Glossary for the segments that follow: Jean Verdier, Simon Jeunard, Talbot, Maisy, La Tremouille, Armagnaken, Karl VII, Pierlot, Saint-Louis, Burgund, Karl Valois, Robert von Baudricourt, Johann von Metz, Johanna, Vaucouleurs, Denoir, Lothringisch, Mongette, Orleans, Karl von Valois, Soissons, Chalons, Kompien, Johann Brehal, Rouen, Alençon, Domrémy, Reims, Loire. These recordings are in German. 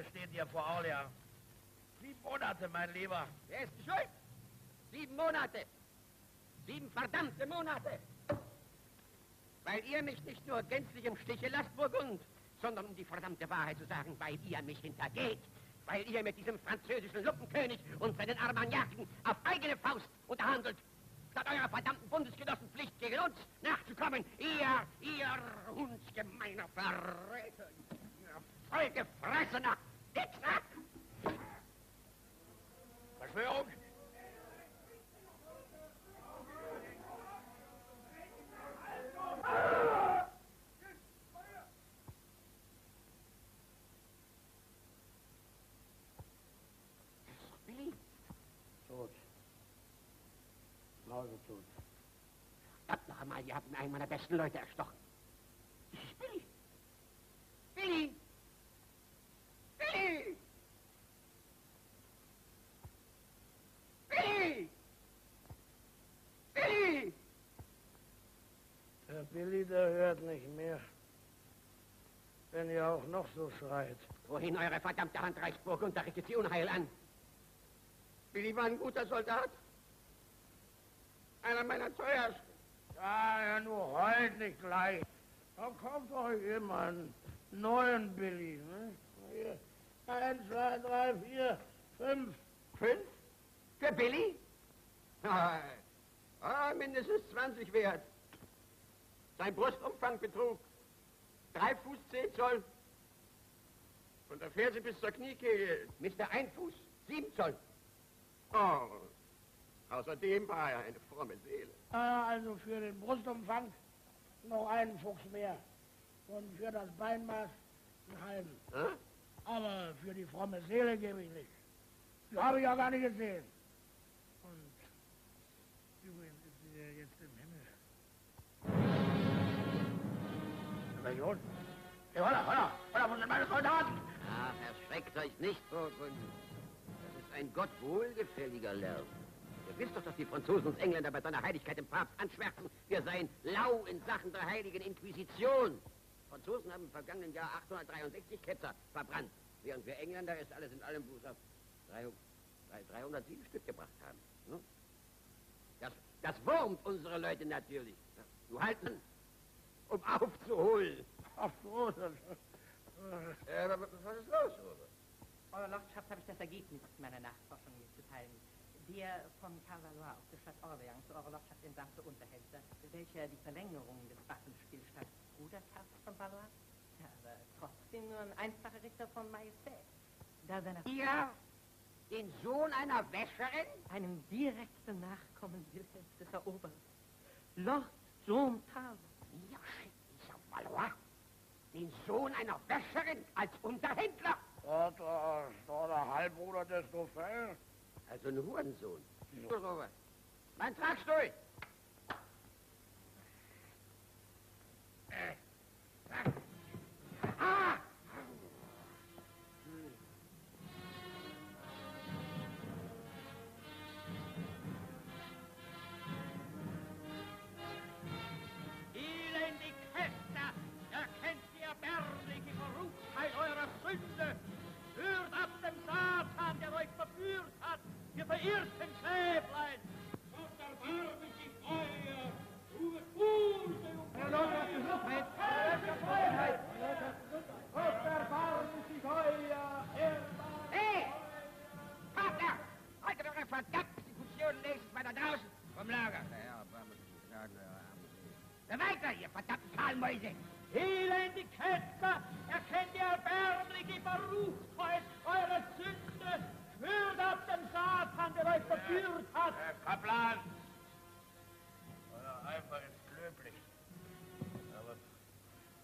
Monate steht ihr vor Orleans. 7 Monate, mein Lieber. Wer ist schuld? 7 Monate. 7 verdammte Monate. Weil ihr mich nicht nur gänzlich im Stiche lasst, Burgund, sondern, um die verdammte Wahrheit zu sagen, weil ihr mich hintergeht. Weil ihr mit diesem französischen Lumpenkönig und seinen Armagnaken auf eigene Faust unterhandelt. Statt eurer verdammten Bundesgenossenpflicht gegen uns nachzukommen, ihr hundsgemeiner Verräter, ihr vollgefressener Dicksack! Verschwörung! Tot. Mausetot. Verdammt noch einmal, ihr habt mir einen meiner besten Leute erstochen. Das ist Billy. Billy! Billy! Billy! Billy! Der Billy, der hört nicht mehr. Wenn ihr auch noch so schreit. Wohin eure verdammte Hand reicht, Burgund, da richtet sie Unheil an. Billy war ein guter Soldat. Einer meiner teuersten. Ja, nur heute nicht gleich. Da kommt doch jemand. Neuen Billy, ne? Hier. 1, 2, 3, 4, 5. 5? Der Billy? Nein. Ah, mindestens 20 wert. Sein Brustumfang betrug 3 Fuß 10 Zoll. Von der Ferse bis zur Kniekehle. Mister 1 Fuß 7 Zoll. Oh, außerdem war er eine fromme Seele. Ah, also für den Brustumfang noch einen Fuchs mehr. Und für das Beinmaß einen halben. Hä? Aber für die fromme Seele gebe ich nicht. Die habe ich ja gar nicht gesehen. Und übrigens ist sie ja jetzt im Himmel. Aber John, hey, holla, wo sind meine Soldaten? Ach, erschreckt euch nicht, Burgund. Ein Gott wohlgefälliger Lärm. Ihr wisst doch, dass die Franzosen und Engländer bei seiner Heiligkeit dem Papst anschwärzen, wir seien lau in Sachen der heiligen Inquisition. Franzosen haben im vergangenen Jahr 863 Ketzer verbrannt, während wir Engländer es alles in allem Buß auf 307 Stück gebracht haben. Hm? Das wurmt unsere Leute natürlich. Du halt an, um aufzuholen. Aufzuholen? Was ist los, Robert? Euer Lordschaft, habe ich das Ergebnis meiner Nachforschung mitzuteilen. Der von Karl Valois auf der Stadt Orleans zu Eurer Lordschaft entsandte Unterhändler, welcher die Verlängerung des Waffenstillstands Bruderkarls von Valois, aber trotzdem nur ein einfacher Richter von Maisy, da seiner... Ja, den Sohn einer Wäscherin? Einem direkten Nachkommen Wilhelms des Eroberers. Lord Sohn Talbot. Ja, dieser Valois, den Sohn einer Wäscherin als Unterhändler? Der Halbbruder des Dauphin. Also ein Hurensohn. So, Robert. Wann tragst du ihn? Elendig Hester, erkennt ihr bärmliche Verruchtheit eurer Sünde? Hört ab dem Satan, der euch verführt hat, ihr verirrten Schäflein! Gott erbarme sich euer! Ruhe Buße und Freiheit! Freiheit! Gott erbarme sich euer! Hey! Vater! Haltet eure verdammte Diskussion nächstes Mal da draußen vom Lager! Ja, erbarme sich, ja, weiter, ihr verdammten Zahlmäuse! Elendig Ketzer, erkennt die erbärmliche Verruchtheit eurer Sünde, hört auf den Satan, der euch verführt hat. Herr Kaplan, euer Eifer ist löblich,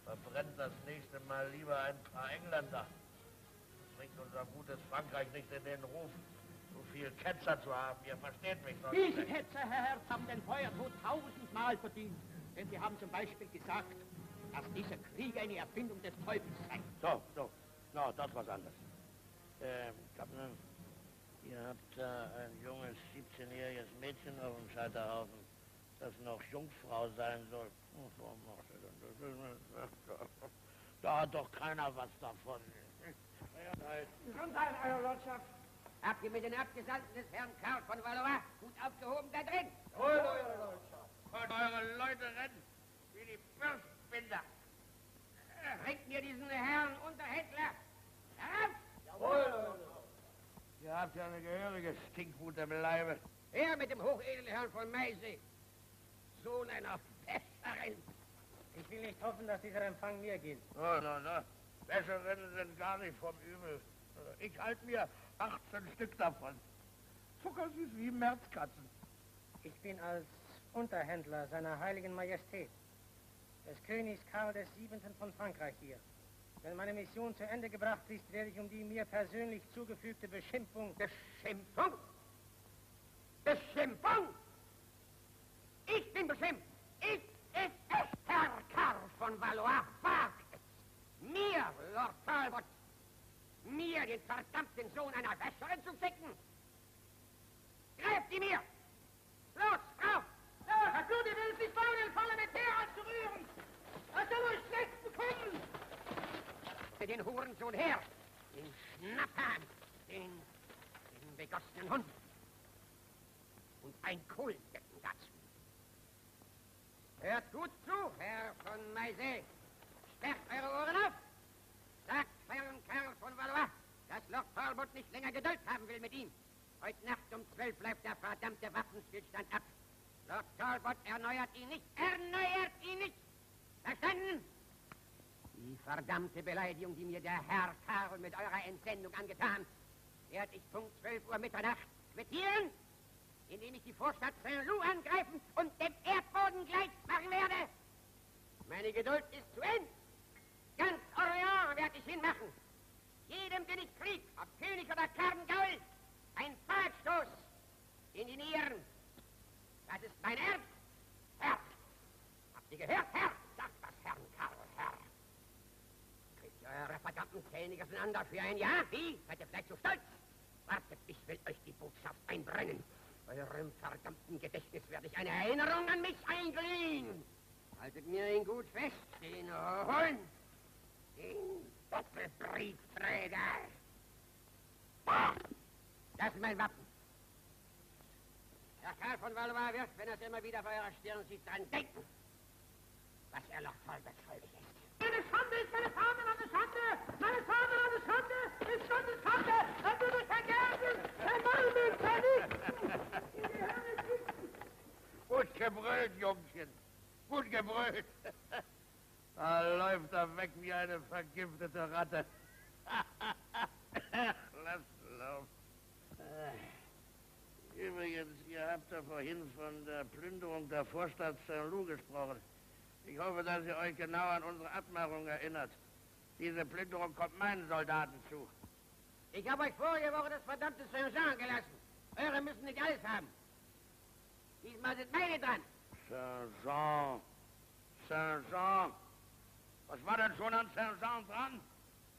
aber verbrennt das nächste Mal lieber ein paar Engländer. Das bringt unser gutes Frankreich nicht in den Ruf, so viel Ketzer zu haben, ihr versteht mich sonst nicht. Diese Ketzer, Herr Herz, haben den Feuertod 1000-mal verdient, denn sie haben zum Beispiel gesagt, dass dieser Krieg eine Erfindung des Teufels sei. So, das war's anders. Kaplan, ihr habt da ein junges, 17-jähriges Mädchen auf dem Scheiterhaufen, das noch Jungfrau sein soll. Da hat doch keiner was davon. Gesundheit, Eure Lordschaft. Habt ihr mit den Abgesandten des Herrn Karl von Valois gut aufgehoben da drin? Holt Eure Lordschaft. Holt eure Leute retten, wie die Bürstbinder. Bringt mir diesen Herrn Unterhändler herab. Jawohl, Eure Lordschaft. Ihr habt ja eine gehörige Stinkwut im Leibe. Her mit dem hochedlen Herrn von Maisy, Sohn einer Wäscherin. Ich will nicht hoffen, dass dieser Empfang mir gilt. No, no, no. Wäscherinnen sind gar nicht vom Übel. Ich halte mir 18 Stück davon. Zuckersüß wie Märzkatzen. Ich bin als Unterhändler seiner heiligen Majestät, des Königs Karl VII. Von Frankreich hier. Wenn meine Mission zu Ende gebracht ist, werde ich um die mir persönlich zugefügte Beschimpfung... Beschimpfung? Beschimpfung? Ich bin beschimpft. Ich, Herr Karl von Valois, wagt es. Mir, Lord Talbot, mir den verdammten Sohn einer Wäscherin zu schicken. Greift die mir! Los, Frau! Los! Herr Gut, ihr würdet sich weinen, den Parlamentärer zu rühren! Hast du wohl schlecht bekommen? Den Hurensohn her! Den Schnappern! Den begossenen Hund! Und ein Kohlendecken dazu! Hört gut zu, Herr von Maisy. Sperrt eure Ohren auf! Sagt Herrn Karl von Valois, dass Lord Talbot nicht länger Geduld haben will mit ihm. Heute Nacht um 12 bleibt der verdammte Waffenstillstand ab. Lord Talbot erneuert ihn nicht! Erneuert ihn nicht! Verstanden? Die verdammte Beleidigung, die mir der Herr Karl mit eurer Entsendung angetan, werde ich Punkt 12 Uhr Mitternacht quittieren, indem ich die Vorstadt Saint-Louis angreifen und dem Erdboden gleich machen werde. Meine Geduld ist zu Ende. Ganz Orleans werde ich hinmachen. Jedem, den ich krieg, ob König oder Karrengaul, ein Pfeilstoß in die Nieren. Das ist mein Ernst, Herr. Habt ihr gehört, Herr? Sagt das Herrn Karl, Herr. Eure verdammten Zähne auseinander für ein Jahr. Wie? Seid ihr vielleicht zu stolz? Wartet, ich will euch die Botschaft einbrennen. Eurem verdammten Gedächtnis werde ich eine Erinnerung an mich einglühen. Haltet mir ihn gut fest, den Hund, den Doppelbriefträger. Das ist mein Wappen. Herr Karl von Valois wird, wenn er es immer wieder vor eurer Stirn sieht, dran denken, was er noch halber schuldig ist. Meine Schande ist meine Schande, meine Schande! Meine Schande, meine Schande! Ist Schande, Schande! Dass du mich vergessen! Vermolmen, vernichten! In die Hölle schießen! Gut gebrüllt, Jungchen! Gut gebrüllt! Da läuft er weg wie eine vergiftete Ratte. Lass laufen. Übrigens, ihr habt ja vorhin von der Plünderung der Vorstadt Saint-Louis gesprochen. Ich hoffe, dass ihr euch genau an unsere Abmachung erinnert. Diese Plünderung kommt meinen Soldaten zu. Ich habe euch vorige Woche das verdammte Saint-Jean gelassen. Eure müssen nicht alles haben. Diesmal sind meine dran. Saint-Jean. Saint-Jean. Was war denn schon an Saint-Jean dran?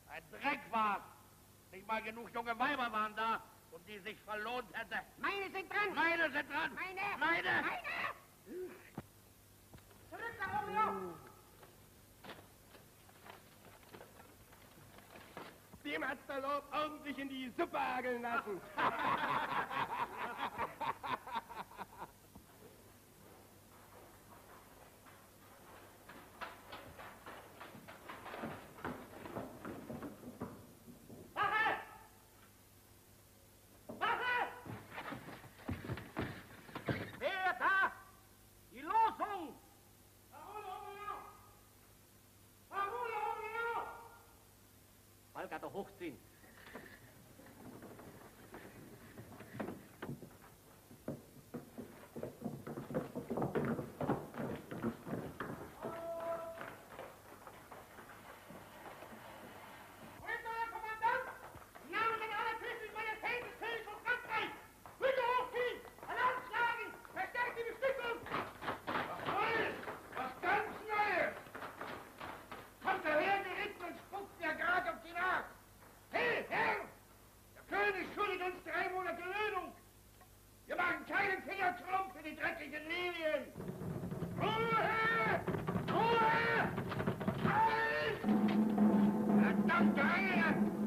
Ein Dreck war's. Nicht mal genug junge Weiber waren da, um die sich verlohnt hätte. Meine sind dran. Meine sind dran. Meine. Meine. Meine. Zurück nach Orleans! Dem hat's der Lob ordentlich in die Suppe hageln lassen. Hochziehen. Ruhe! Ruhe! Ein! Verdammte Engel!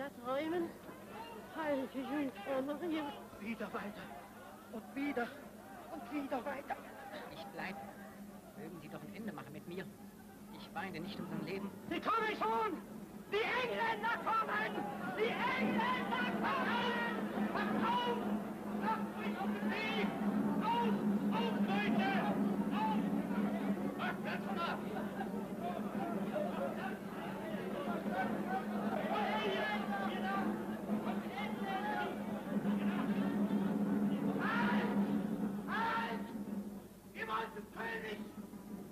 Stadt Räumen, heilige Jungfrau Maria. Wieder weiter und wieder und wieder weiter. Nicht bleiben. Mögen Sie doch ein Ende machen mit mir. Ich weine nicht um sein Leben. Sie kommen schon! Die Engländer kommen! Die Engländer kommen! Macht auf! Macht euch auf den Weg! Auf! Auf, Leute! Auf! Macht das schon ab! Halt! Halt! Wir wollen zum König!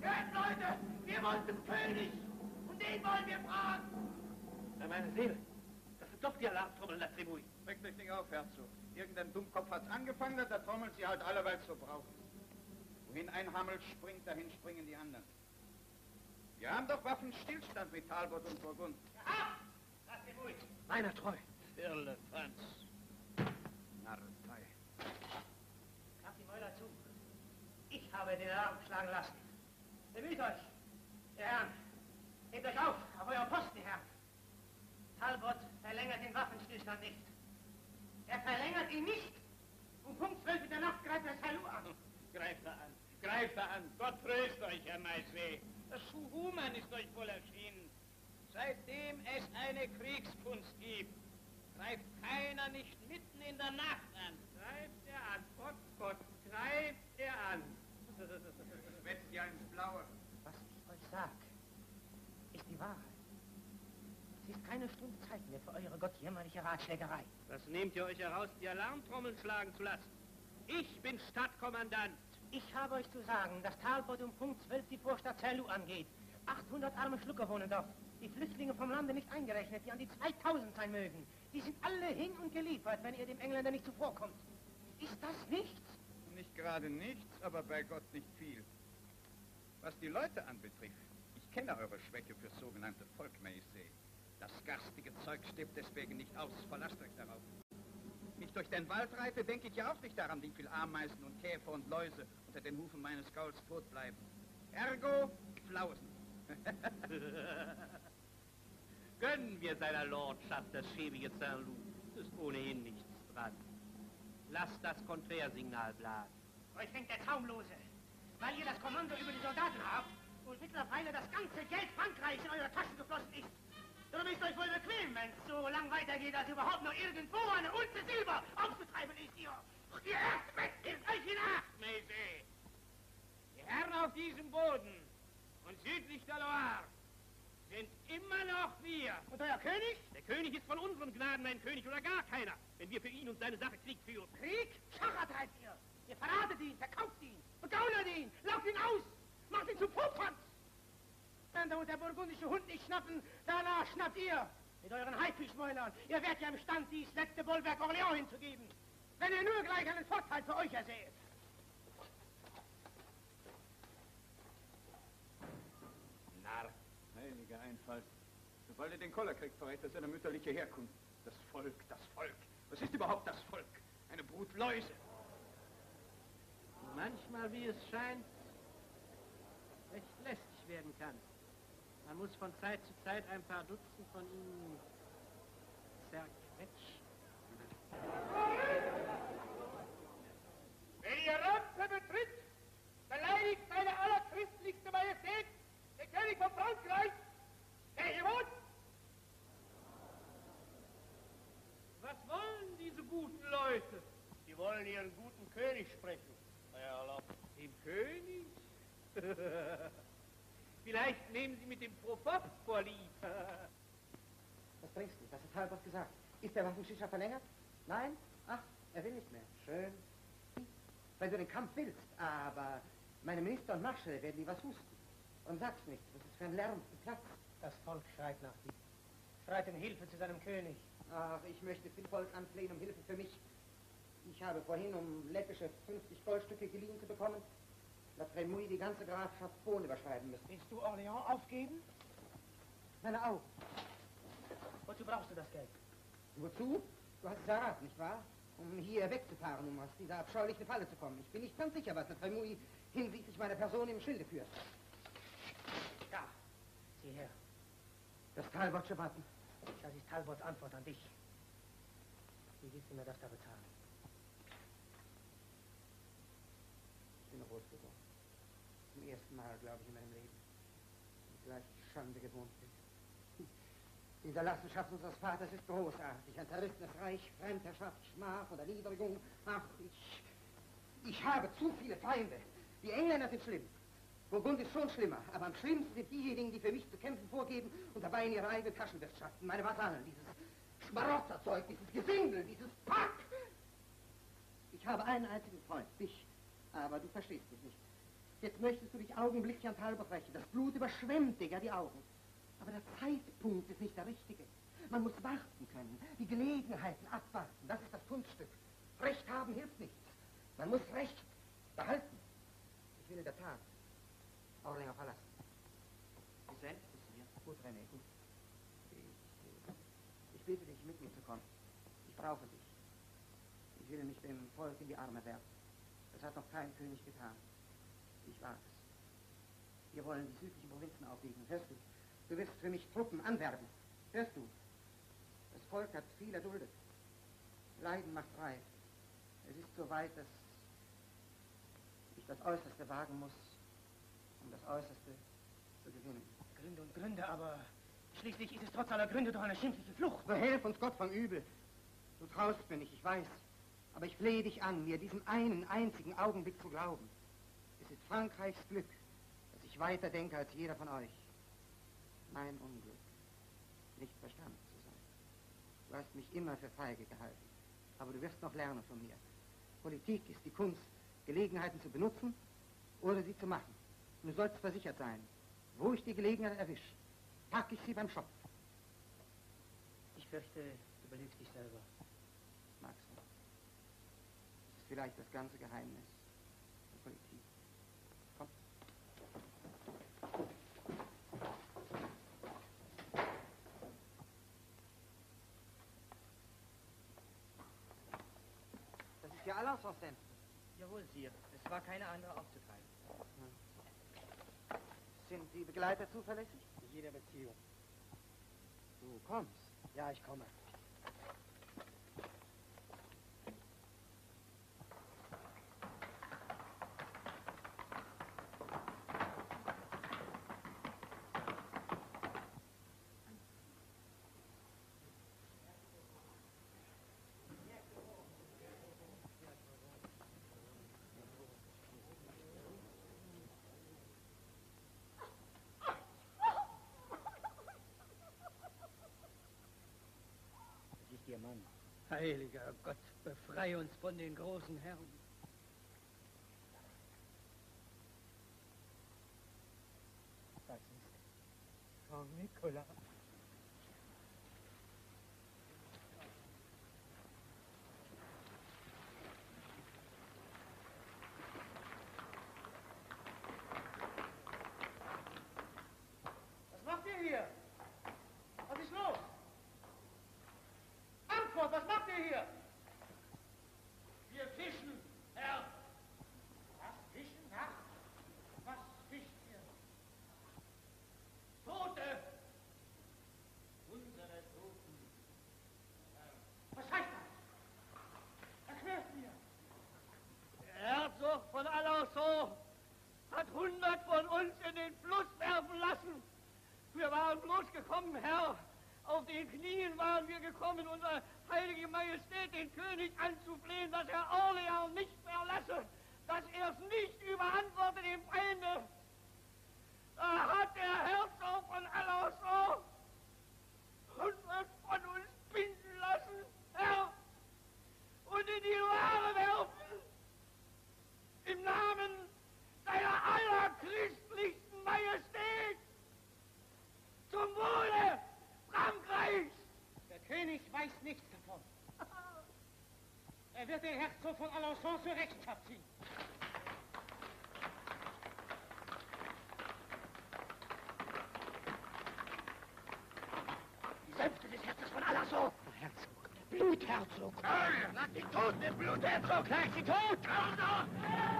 Hört, Leute! Wir wollen zum König! Und den wollen wir fragen! Na, meine Seele, das sind doch die Alarmtrommeln der Tribui. Regt euch nicht auf, Herzog. Irgendein Dummkopf hat's angefangen, da trommeln sie halt alle, weil's so braucht. Wohin ein Hammel springt, dahin springen die anderen. Wir haben doch Waffenstillstand mit Talbot und Burgund. Aha! Lasst ihr ruhig! Meiner treu! Firlefanz! Narretei! Habt die Mäuler zu! Ich habe den Alarm schlagen lassen. Bemüht euch, ihr Herren! Hebt euch auf euren Posten, Herren! Talbot verlängert den Waffenstillstand nicht. Er verlängert ihn nicht. Um Punkt 12 in der Nacht greift er Saint-Louis an. Greift er an, greift er an. Gott tröst euch, Herr Maisy. Das Schuhumann ist euch wohl erschienen. Seitdem es eine Kriegskunst gibt, greift keiner nicht mitten in der Nacht an. Greift er an, Gott, Gott, greift er an. Das wetzt ja ins Blaue. Was ich euch sag, ist die Wahrheit. Es ist keine Stunde Zeit mehr für eure gottjämmerliche Ratschlägerei. Was nehmt ihr euch heraus, die Alarmtrommeln schlagen zu lassen? Ich bin Stadtkommandant. Ich habe euch zu sagen, dass Talbot um Punkt 12 die Vorstadt Saint-Louis angeht. 800 arme Schlucker wohnen dort. Die Flüchtlinge vom Lande nicht eingerechnet, die an die 2000 sein mögen. Die sind alle hin und geliefert, wenn ihr dem Engländer nicht zuvorkommt. Ist das nichts? Nicht gerade nichts, aber bei Gott nicht viel. Was die Leute anbetrifft, ich kenne eure Schwäche für sogenannte Volk, Maisy. Das garstige Zeug stirbt deswegen nicht aus, verlasst euch darauf. Nicht durch den Wald reite, denke ich ja auch nicht daran, wie viel Ameisen und Käfer und Läuse unter den Hufen meines Gauls tot bleiben. Ergo, Flausen. Gönnen wir seiner Lordschaft das schäbige Saint-Louis. Ist ohnehin nichts dran. Lasst das Konträrsignal blasen. Euch hängt der Zaumlose, weil ihr das Kommando über die Soldaten habt und mittlerweile das ganze Geld Frankreichs in eure Taschen geflossen ist. Darum ist euch wohl bequem, wenn es so lang weitergeht, als überhaupt noch irgendwo eine Unze Silber aufzutreiben ist hier. Und ihr Erzbett ist euch hinab! Maisy, die Herren auf diesem Boden und südlich der Loire sind immer noch wir. Und euer König? Der König ist von unseren Gnaden ein König oder gar keiner, wenn wir für ihn und seine Sache Krieg führen. Krieg? Scharrat heißt ihr! Ihr verratet ihn, verkauft ihn, begaunert ihn, lauft ihn aus, macht ihn zu Popanz! Und der burgundische Hund nicht schnappen, danach schnappt ihr mit euren Haifischmäulern. Ihr werdet ja imstand, dieses letzte Bollwerk Orleans hinzugeben, wenn ihr nur gleich einen Vorteil für euch erseht. Narr! Heilige Einfalt. Sobald ihr den Kollerkrieg verrät, das ist eine mütterliche Herkunft. Das Volk, das Volk. Was ist überhaupt das Volk? Eine Brut Läuse. Manchmal, wie es scheint, recht lästig werden kann. Man muss von Zeit zu Zeit ein paar Dutzend von ihnen zerquetschen. Wer die Ranze betritt, beleidigt seine allerchristlichste Majestät, den König von Frankreich, der hier wohnt. Was wollen diese guten Leute? Sie wollen ihren guten König sprechen. Euer dem König? Vielleicht nehmen Sie mit dem Propop vorlieb. Was bringst du? Das hat Talbot gesagt. Ist der Waffenstillstand verlängert? Nein? Ach, er will nicht mehr. Schön. Weil du den Kampf willst, aber meine Minister und Marschälle werden dir was husten. Und sag's nicht, das ist für ein Lärm zu Platz. Das Volk schreit nach dir. Schreit in Hilfe zu seinem König. Ach, ich möchte viel Volk anflehen um Hilfe für mich. Ich habe vorhin, um lettische 50 Goldstücke geliehen zu bekommen, Lothringisch die ganze Grafschaft Polen überschreiben müssen. Willst du Orleans aufgeben? Meine Augen. Wozu brauchst du das Geld? Wozu? Du hast es erraten, nicht wahr? Um hier wegzufahren, um aus dieser abscheulichen Falle zu kommen. Ich bin nicht ganz sicher, was Lothringisch hinsichtlich meiner Person im Schilde führt. Da, sieh her. Das Talbotsche Wappen. Das ist Talbots Antwort an dich. Wie gibst du mir das da bezahlen? Ich bin rot geworden. Zum ersten Mal, glaube ich, in meinem Leben. Und gleich Schande gewohnt bin. Die Hinterlassenschaft unseres Vaters ist großartig. Ein zerrissenes Reich, Fremdherrschaft, Schmach und Erniedrigung. Ach, ich habe zu viele Feinde. Die Engländer sind schlimm. Burgund ist schon schlimmer, aber am schlimmsten sind diejenigen, die für mich zu kämpfen vorgeben und dabei in ihre eigenen Taschen wirtschaften. Meine Vasallen, dieses Schmarotzerzeug, dieses Gesindel, dieses Pack! Ich habe einen einzigen Freund, dich. Aber du verstehst mich nicht. Jetzt möchtest du dich augenblicklich an Talbot rächen. Das Blut überschwemmt dir ja die Augen. Aber der Zeitpunkt ist nicht der richtige. Man muss warten können, die Gelegenheiten abwarten. Das ist das Kunststück. Recht haben hilft nichts. Man muss Recht behalten. Ich will in der Tat Orleans verlassen. Du sendest es mir. Gut, René, gut. Ich bitte dich, mit mir zu kommen. Ich brauche dich. Ich will mich dem Volk in die Arme werfen. Das hat noch kein König getan. Ich wage es. Wir wollen die südlichen Provinzen aufwiegen. Hörst du? Du wirst für mich Truppen anwerben. Hörst du? Das Volk hat viel erduldet. Leiden macht reif. Es ist so weit, dass ich das Äußerste wagen muss, um das Äußerste zu gewinnen. Gründe und Gründe, aber schließlich ist es trotz aller Gründe doch eine schimpfliche Flucht. So helf uns Gott vom Übel. Du traust mir nicht, ich weiß. Aber ich flehe dich an, mir diesen einen einzigen Augenblick zu glauben. Es ist Frankreichs Glück, dass ich weiter denke als jeder von euch. Mein Unglück, nicht verstanden zu sein. Du hast mich immer für feige gehalten, aber du wirst noch lernen von mir. Politik ist die Kunst, Gelegenheiten zu benutzen oder sie zu machen. Du sollst versichert sein, wo ich die Gelegenheit erwische, packe ich sie beim Schopf. Ich fürchte, du belügst dich selber. Magst du? Das ist vielleicht das ganze Geheimnis der Politik. Komm. Das ist ja alles, was denn? Jawohl, Sire. Es war keine andere aufzutreiben. Hm. Sind Sie Begleiter zuverlässig? In jeder Beziehung. Du kommst? Ja, ich komme. Mann. Heiliger Gott, befreie uns von den großen Herren. Das ist Jean-Nicolas. Was macht ihr hier? Was ist los? Was macht ihr hier? Wir fischen, Herr. Was fischen, Herr? Was fischt ihr? Tote! Unsere Toten, Herr. Was heißt das? Erklärt mir! Der Herzog von Alençon hat 100 von uns in den Fluss werfen lassen. Wir waren bloß gekommen, Herr. Auf den Knien waren wir gekommen, unsere heilige Majestät, den König anzuflehen, dass er Orleans nicht verlasse, dass er es nicht überantworte dem Feinde. Da hat der Herzog von Alençon 100 von uns binden lassen, Herr, und in die Loire werfen, im Namen seiner allerchristlichsten Majestät. Zum Wohle! Frankreich! Der König weiß nichts davon. Er wird den Herzog von Alençon zur Rechenschaft ziehen. Die Sänfte des Herzogs von Alençon! Der Herzog, der Blutherzog! Schlag die Toten, den Blutherzog! Schlag sie tot! Der Herzog von Alençon!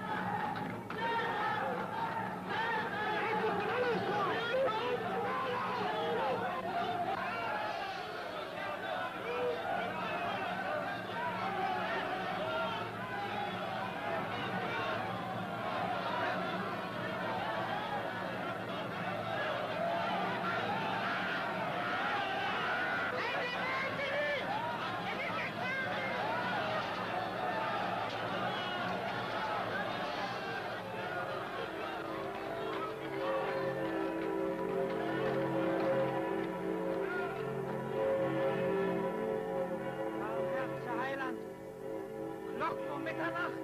Mitternacht.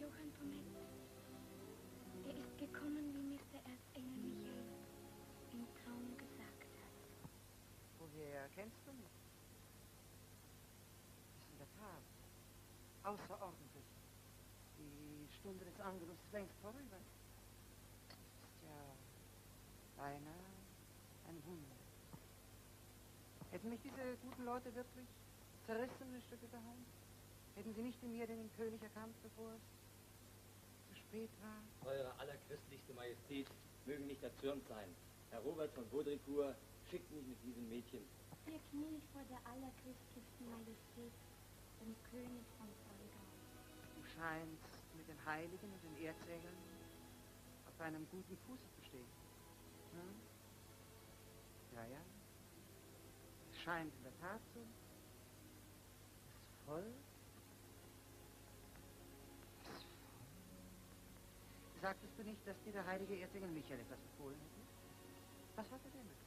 Johann von Metz, er ist gekommen, wie mir der Erzengel Michael im Traum gesagt hat. Woher kennst du mich? Das ist in der Tat außerordentlich. Die Stunde des Angelus längst vorüber. Das ist ja beinahe ein Wunder. Hätten mich diese guten Leute wirklich zerrissene Stücke daheim? Hätten sie nicht in mir den König erkannt, bevor es war. Eure allerchristlichste Majestät mögen nicht erzürnt sein. Herr Robert von Baudricourt schickt mich mit diesem Mädchen. Wir knien vor der allerchristlichsten Majestät, dem König von Burgund. Du scheinst mit den Heiligen und den Erzengeln auf einem guten Fuß zu stehen. Hm? Ja. Es scheint in der Tat so. Es ist voll. Sagtest du nicht, dass dir der heilige Erzengel Michael etwas befohlen hat? Was hat er denn befohlen?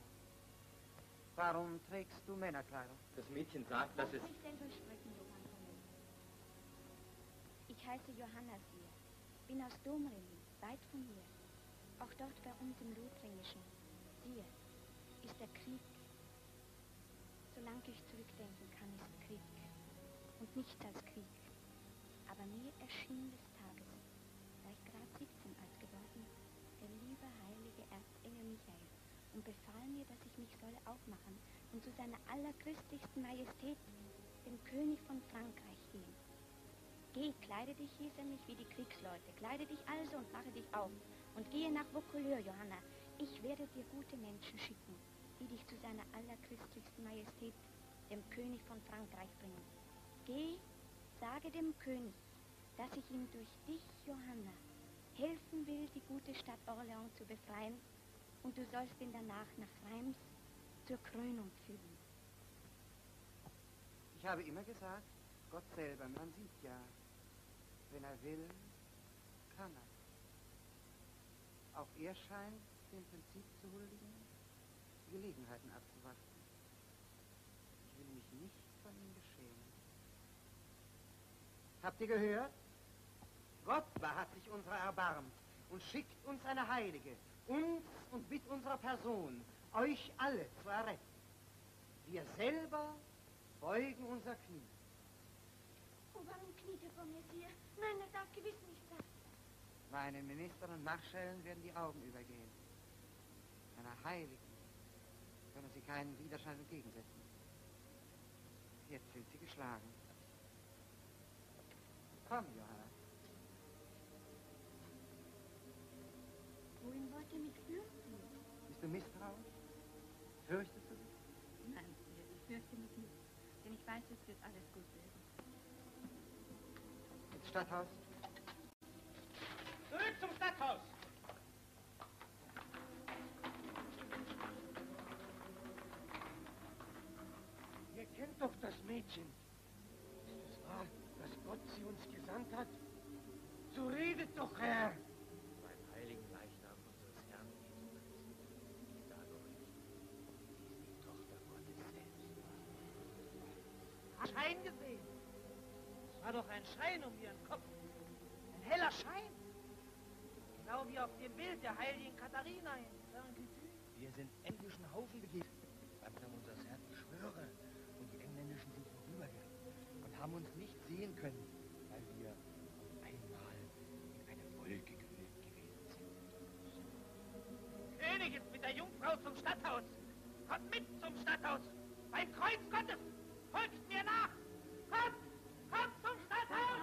Warum trägst du Männerkleidung? Das Mädchen sagt, dass es... Ich kann selber sprechen, Johann von Metz. Ich heiße Johanna hier, bin aus Domrémy, weit von hier. Auch dort bei uns im Lothringischen, hier, ist der Krieg. Solange ich zurückdenken kann, ist Krieg. Und nichts als Krieg. Aber mir erschien des Tages, da ich grad 17 alt geworden, der liebe heilige Erzengel Michael, und befahl mir, dass ich mich solle aufmachen und zu seiner allerchristlichsten Majestät, dem König von Frankreich, gehen. Geh, kleide dich, hieß er mich, wie die Kriegsleute, kleide dich also und mache dich auf und gehe nach Vaucouleurs, Johanna. Ich werde dir gute Menschen schicken, die dich zu seiner allerchristlichsten Majestät, dem König von Frankreich, bringen. Geh, sage dem König, dass ich ihm durch dich, Johanna, helfen will, die gute Stadt Orleans zu befreien, und du sollst ihn danach nach Reims zur Krönung führen. Ich habe immer gesagt, Gott selber, man sieht ja, wenn er will, kann er. Auch er scheint dem Prinzip zu huldigen, Gelegenheiten abzuwarten. Ich will mich nicht von ihm beschämen. Habt ihr gehört? Gott hat sich unserer erbarmt und schickt uns eine Heilige, uns und mit unserer Person, euch alle zu erretten. Wir selber beugen unser Knie. Oh, warum kniet ihr vor mir, Sire? Nein, er darf gewiss nicht das. Meinen Ministern und Marschällen werden die Augen übergehen. Einer Heiligen können sie keinen Widerstand entgegensetzen. Jetzt sind sie geschlagen. Komm, Johanna. Wohin wollt ihr mich fürchten? Bist du misstrauisch? Fürchtest du dich? Nein, ich fürchte mich nicht, denn ich weiß, es wird alles gut werden. Ins Stadthaus. Zurück zum Stadthaus! Ihr kennt doch das Mädchen. Ist es wahr, dass Gott sie uns gesandt hat? So redet doch, Herr! Schein gesehen. Es war doch ein Schein um ihren Kopf. Ein heller Schein. Genau wie auf dem Bild der heiligen Katharina in Saint-Louis. Wir sind englischen Haufen begegnet. Wir haben unser Herz geschwöre und die Engländischen sind vorübergegangen und haben uns nicht sehen können, weil wir einmal in eine Wolke gehüllt gewesen sind. König ist mit der Jungfrau zum Stadthaus. Kommt mit zum Stadthaus. Beim Kreuz Gottes. Folgt mir nach! Kommt! Kommt zum Stadthaus!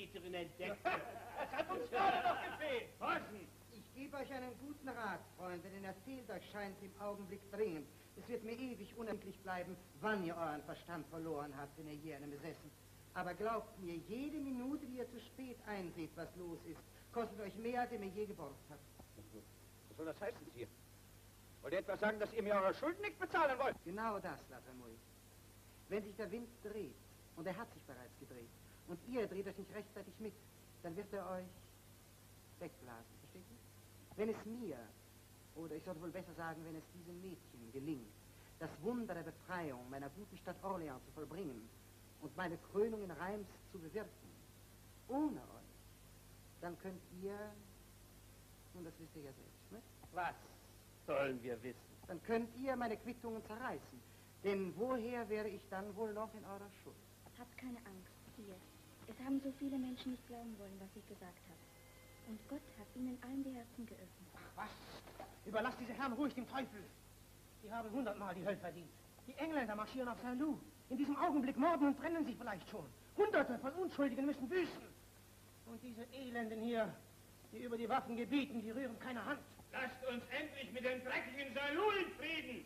Täterin entdeckt wird. Das hat uns gerade noch gefehlt. Horchen! Ich gebe euch einen guten Rat, Freunde, denn erzählt euch scheint im Augenblick dringend. Es wird mir ewig unendlich bleiben, wann ihr euren Verstand verloren habt, wenn ihr hier einen besessen. Aber glaubt mir, jede Minute, die ihr zu spät einseht, was los ist, kostet euch mehr, als ihr mir je geborgt habt. Was soll das heißen, hier? Wollt ihr etwas sagen, dass ihr mir eure Schulden nicht bezahlen wollt? Genau das, Latramouille. Wenn sich der Wind dreht, und er hat sich bereits gedreht, und ihr dreht euch nicht rechtzeitig mit, dann wird er euch wegblasen, versteht ihr? Wenn es mir, oder ich sollte wohl besser sagen, wenn es diesem Mädchen gelingt, das Wunder der Befreiung meiner guten Stadt Orleans zu vollbringen und meine Krönung in Reims zu bewirken, ohne euch, dann könnt ihr, nun das wisst ihr ja selbst, ne? Was sollen wir wissen? Dann könnt ihr meine Quittungen zerreißen, denn woher wäre ich dann wohl noch in eurer Schuld? Habt keine Angst, hier. Es haben so viele Menschen nicht glauben wollen, was ich gesagt habe. Und Gott hat ihnen allen die Herzen geöffnet. Ach was! Überlasst diese Herren ruhig dem Teufel. Die haben 100-mal die Hölle verdient. Die Engländer marschieren auf Saint-Louis. In diesem Augenblick morden und brennen sie vielleicht schon. Hunderte von Unschuldigen müssen büßen. Und diese Elenden hier, die über die Waffen gebieten, die rühren keine Hand. Lasst uns endlich mit dem dreckigen Saint-Louis in Frieden.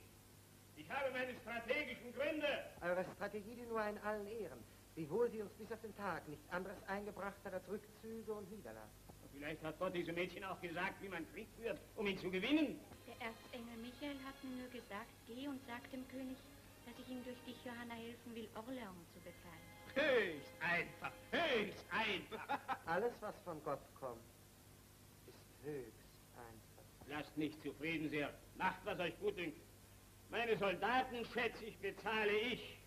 Ich habe meine strategischen Gründe. Eure Strategie, die nur in allen Ehren, wiewohl sie uns bis auf den Tag nichts anderes eingebracht hat als Rückzüge und Niederlagen. Vielleicht hat Gott diesem Mädchen auch gesagt, wie man Krieg führt, um ihn zu gewinnen. Der Erzengel Michael hat mir nur gesagt, geh und sag dem König, dass ich ihm durch dich, Johanna, helfen will, Orleans zu befreien. Höchst einfach, höchst einfach. Alles, was von Gott kommt, ist höchst einfach. Lasst nicht zufrieden sein, macht, was euch gut dünkt. Meine Soldaten, schätze ich, bezahle ich.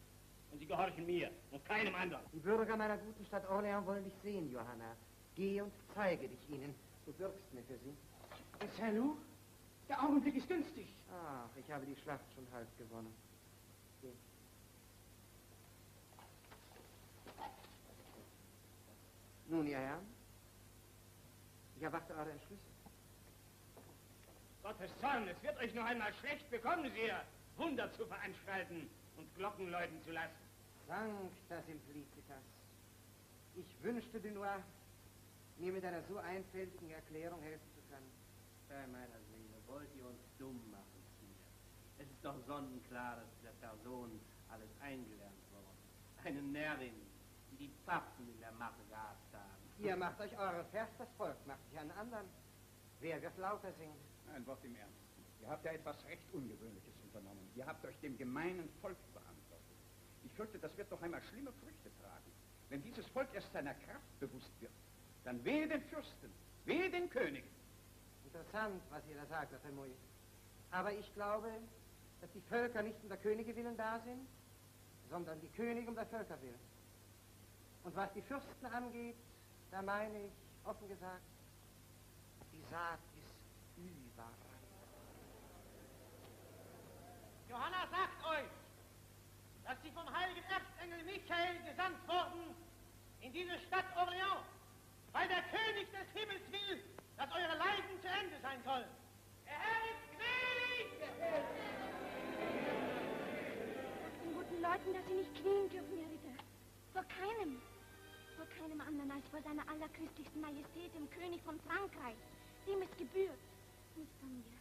Und sie gehorchen mir und keinem anderen. Die Bürger meiner guten Stadt Orleans wollen dich sehen, Johanna. Geh und zeige dich ihnen. Du wirkst mir für sie. Saint-Louis, der Augenblick ist günstig. Ach, ich habe die Schlacht schon halb gewonnen. Geh. Nun, ihr Herren, ich erwarte eure Entschlüsse. Gottes Zorn, es wird euch noch einmal schlecht bekommen, Sir, Wunder zu veranstalten und Glocken läuten zu lassen. Sancta Simplicitas. Ich wünschte, Denoir, mir mit einer so einfältigen Erklärung helfen zu können. Bei meiner Seele, wollt ihr uns dumm machen, Sir? Es ist doch sonnenklar, dass dieser Person alles eingelernt worden. Eine Närrin, die die Pfaffen in der Mache gehabt haben. Ihr macht euch eure Vers, das Volk macht sich einen anderen. Wer wird lauter singen? Ein Wort im Ernst. Ihr habt ja etwas recht Ungewöhnliches unternommen. Ihr habt euch dem gemeinen Volk beantwortet. Ich fürchte, das wird noch einmal schlimme Früchte tragen. Wenn dieses Volk erst seiner Kraft bewusst wird, dann wehe den Fürsten, wehe den Königen. Interessant, was ihr da sagt, Herr Moy. Aber ich glaube, dass die Völker nicht um der Könige willen da sind, sondern die Könige um der Völker willen. Und was die Fürsten angeht, da meine ich, offen gesagt, die Saat ist überall. Johanna sagt euch, dass sie vom heiligen Erzengel Michael gesandt wurden in diese Stadt Orleans, weil der König des Himmels will, dass eure Leiden zu Ende sein sollen. Der Herr ist gnädig! Den guten Leuten, dass sie nicht knien dürfen, Herr Ritter. Vor keinem anderen als vor seiner allerköstlichsten Majestät, dem König von Frankreich. Dem es gebührt, nicht von mir.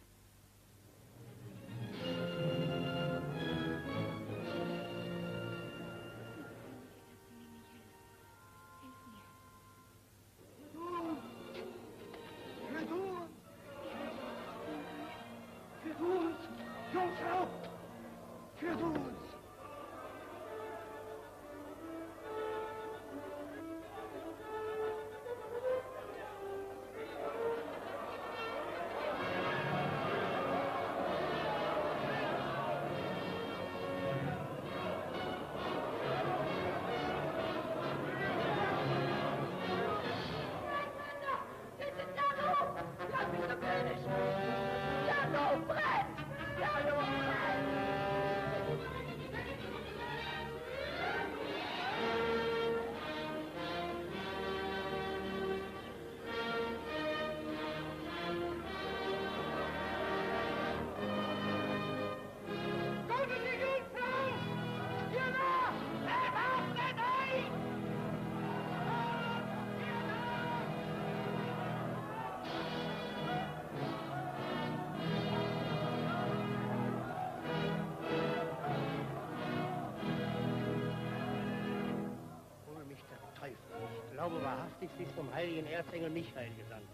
glaube wahrhaftig, sich vom heiligen Erzengel Michael gesandt.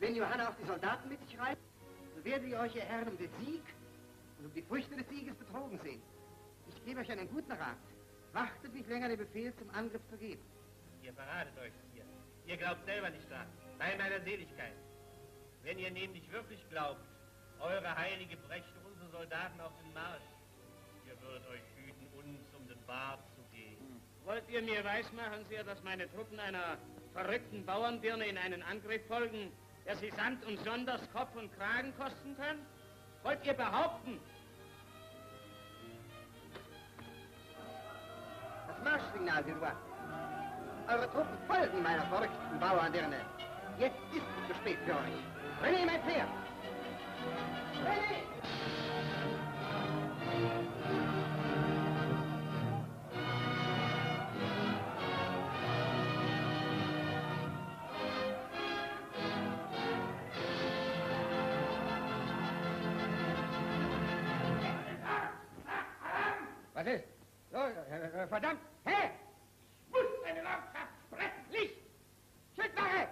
Wenn Johanna auf die Soldaten mit sich reitet, so werdet ihr euch, ihr Herren, um den Sieg und um die Früchte des Sieges betrogen sehen. Ich gebe euch einen guten Rat. Wartet nicht länger, den Befehl zum Angriff zu geben. Ihr verratet euch hier. Ihr glaubt selber nicht daran. Bei meiner Seligkeit. Wenn ihr nämlich wirklich glaubt, eure Heilige brächte unsere Soldaten auf den Marsch, ihr würdet euch hüten, uns um den Bart zu gehen. Wollt ihr mir weismachen, Sir, dass meine Truppen einer verrückten Bauernbirne in einen Angriff folgen, der sie samt und sonders Kopf und Kragen kosten kann? Wollt ihr behaupten? Das Marschsignal, Valois. Eure Truppen folgen meiner verrückten Bauerndirne. Jetzt ist es zu spät für euch. René, mein Pferd! René! Was ist? So, verdammt! Hey! Ich muss deine Lordschaft sprechen! Licht! Schildwache!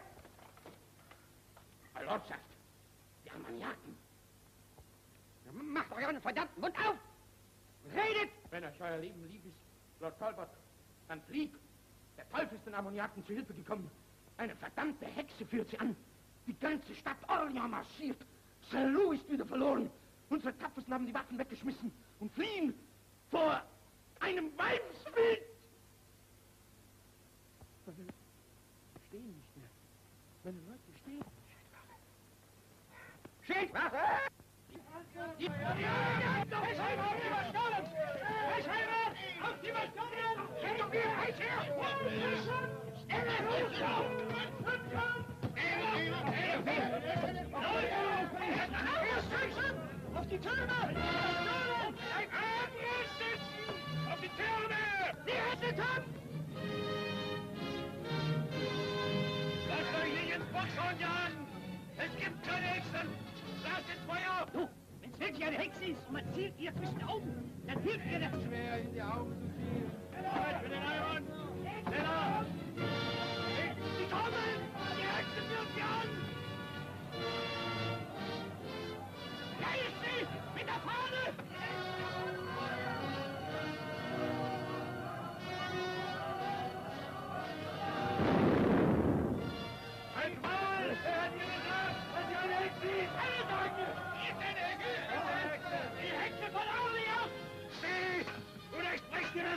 Lordschaft! Die Armagnaken! Macht euren verdammten Mund auf! Redet! Wenn euch euer Leben lieb ist, Lord Talbot, dann fliegt! Der Teufel ist den Armagnaken zu Hilfe gekommen. Eine verdammte Hexe führt sie an. Die ganze Stadt Orleans marschiert. Saint-Louis ist wieder verloren. Unsere Tapfersten haben die Waffen weggeschmissen und fliehen vor einem Weibsbild! Stehen nicht mehr. Meine Leute stehen. Schildwache! Schildwache! Die Heirat auf die Bastionen! Heirat auf die Bastionen! Schildung mir Eich her! Auf die Türme! Auf die Türme! Die Hände ab! Lasst euch nicht ins Bockshorn jagen! Es gibt keine Hexen! Lasst ins Feuer! Du, wenn es wirklich eine Hexe ist und man zielt ihr zwischen den Augen, dann hilft ihr das! Schwer in die Augen zu zielen! Zeit für den Eiron! Schneller! Sie kommen! Die Hexe führt sie an! Da ist sie! Mit der Fahne!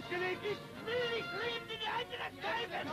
Gelegenheit, ich will nicht leben in die Hände des Teufels!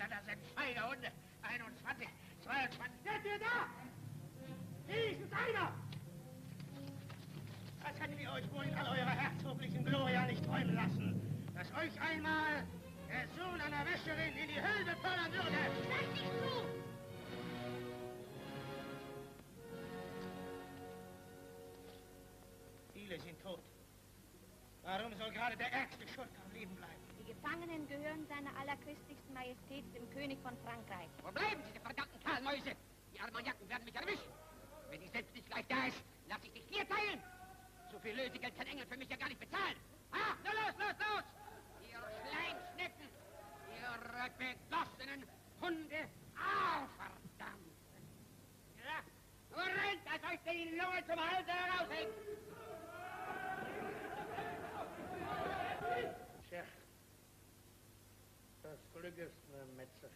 Engländer, das sind feine Hunde. 21, 22. Seid ihr da? Wenigstens einer! Das hättet ihr euch wohl in all eurer herzoglichen Gloria nicht träumen lassen, dass euch einmal der Sohn einer Wäscherin in die Hölle befördern würde. Lass dich zu! Viele sind tot. Warum soll gerade der ärgste Schuld am Leben bleiben? Die Gefangenen gehören seiner allerchristigsten Majestät, dem König von Frankreich. Wo bleiben Sie, die verdammten Karlmäuse? Die Armagnaken werden mich erwischen. Wenn ich selbst nicht gleich da ist, lass ich dich hier teilen. So viel Lösegeld kann Engel für mich ja gar nicht bezahlen. Ah, na los, los, los! Ihr Kleinschnecken, ihr begossenen Hunde, au, verdammt! Ja, nur rennt, dass euch die Lunge zum Halse heraushängt! Tja, das Glück ist eine Metze.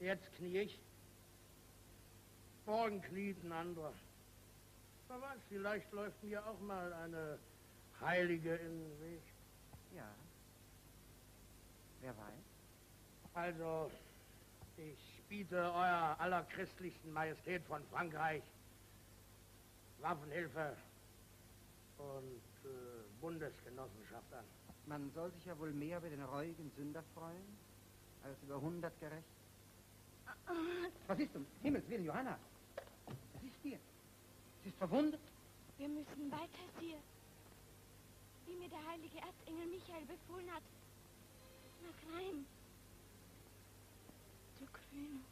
Jetzt knie ich, morgen kniet ein anderer. Wer weiß, vielleicht läuft mir auch mal eine Heilige in den Weg. Ja, wer weiß. Also, ich biete eurer allerchristlichsten Majestät von Frankreich Waffenhilfe und Bundesgenossenschaft an. Man soll sich ja wohl mehr über den reuigen Sünder freuen, als über 100 Gerechte. Was ist um Himmels Willen, Johanna? Was ist hier? Sie ist verwundet. Wir müssen weiter, Sir. Wie mir der heilige Erzengel Michael befohlen hat. Nach Reims. Zu Grün.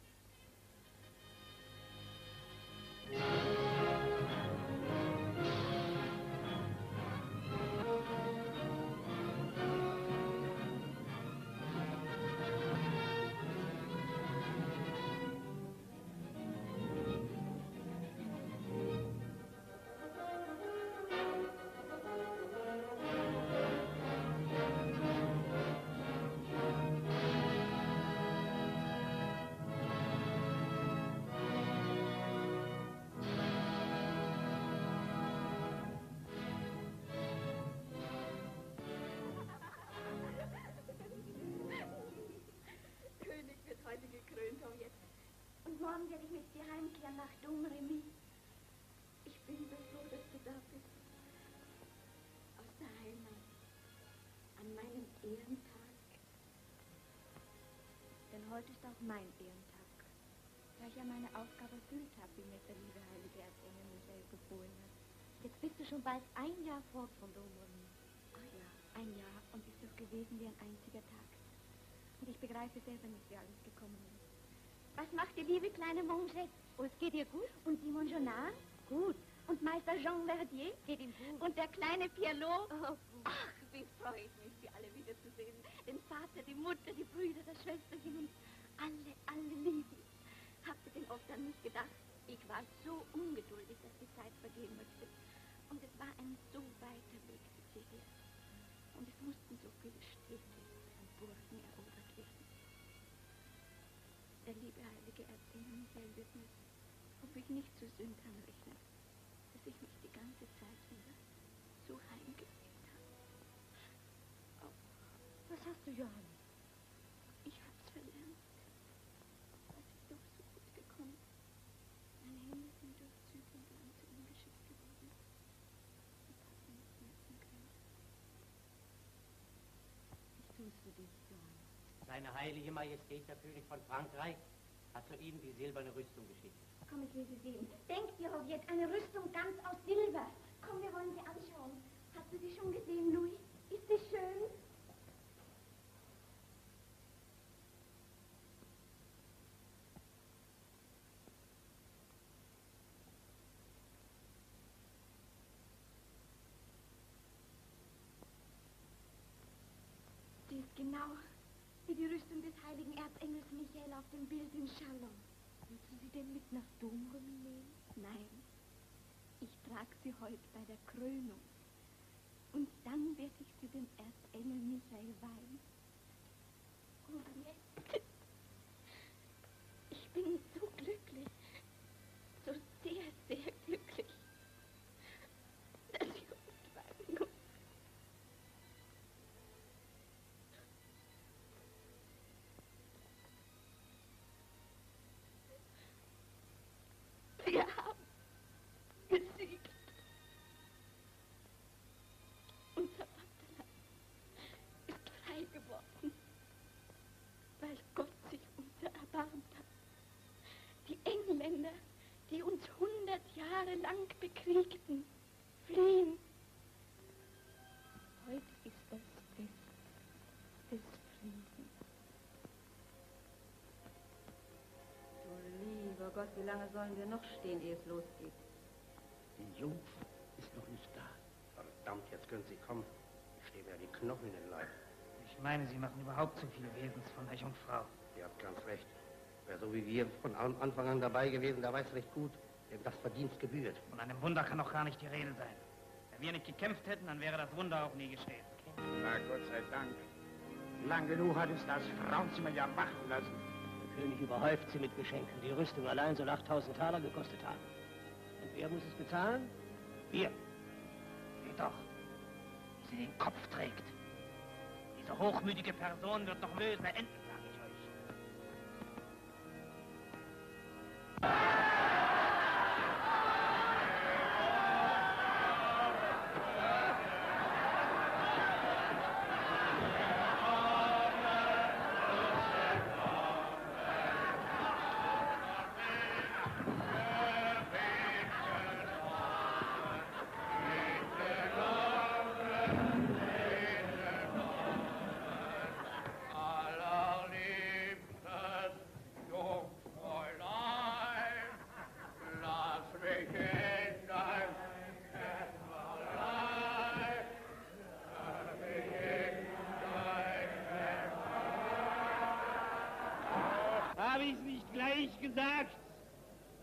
Morgen werde ich mit dir heimkehren nach Domrémy. Ich bin so froh, dass du da bist. Aus der Heimat. An meinem Ehrentag. Denn heute ist auch mein Ehrentag. Da ich ja meine Aufgabe erfüllt habe, wie mir der liebe heilige Erzengel Michael befohlen hat. Jetzt bist du schon bald ein Jahr fort von Domrémy. Ach ja, ein Jahr. Und ist doch gewesen wie ein einziger Tag. Und ich begreife selber nicht, wie alles gekommen ist. Was macht die liebe kleine Mongette? Oh, es geht ihr gut. Und Simon Jeunard? Gut. Und Meister Jean Verdier? Geht ihm gut. Und der kleine Pierlot? Oh, gut. Ach, wie freue ich mich, sie alle wiederzusehen. Den Vater, die Mutter, die Brüder, das Schwesterchen und alle lieben. Habt ihr denn oft an mich gedacht? Ich war so ungeduldig, dass die Zeit vergehen musste. Und es war ein so weiter Weg zu dir. Und es mussten so viele Städte und Burgen erobert werden. Der liebe heilige Erzengel Michael wird mir, ob ich nicht zu Sündern rechne, dass ich mich die ganze Zeit wieder so heimgefühlt habe. Oh, was hast du, Johann? Ich hab's verlernt. Das ist doch so gut gekommen. Meine Hände sind durch Züge und Land zu ihm geschickt geworden. Ich hab ihn nicht merken können. Ich tu's für dich, Johann. Seine heilige Majestät, der König von Frankreich, hat soeben die silberne Rüstung geschickt. Komm, ich will sie sehen. Denk dir, Robert, eine Rüstung ganz aus Silber. Komm, wir wollen sie anschauen. Hast du sie schon gesehen, Louis? Ist sie schön? Die ist genau wie die Rüstung des heiligen Erzengels Michael auf dem Bild in Chalons. Willst du sie denn mit nach Domrémy nehmen? Nein, ich trage sie heute bei der Krönung. Und dann werde ich sie dem Erzengel Michael weihen. Orleans, ich bin so glücklich, so sehr, sehr glücklich, dass ich uns weihen muss. Jahre lang bekriegten, fliehen. Heute ist das Fest des Friedens. Du lieber Gott, wie lange sollen wir noch stehen, ehe es losgeht? Die Jungfrau ist noch nicht da. Verdammt, jetzt können Sie kommen. Ich stehe mir die Knochen in den Leib. Ich meine, Sie machen überhaupt zu viel Wesens von der Jungfrau. Ihr habt ganz recht. Wer so wie wir von Anfang an dabei gewesen, der weiß recht gut, dem das Verdienst gebührt. Von einem Wunder kann auch gar nicht die Rede sein. Wenn wir nicht gekämpft hätten, dann wäre das Wunder auch nie geschehen. Na, Gott sei Dank. Lang genug hat es das Frauenzimmer ja machen lassen. Der König überhäuft sie mit Geschenken. Die Rüstung allein soll 8000 Taler gekostet haben. Und wer muss es bezahlen? Wir. Seht doch, wie sie den Kopf trägt. Diese hochmütige Person wird noch böse enden.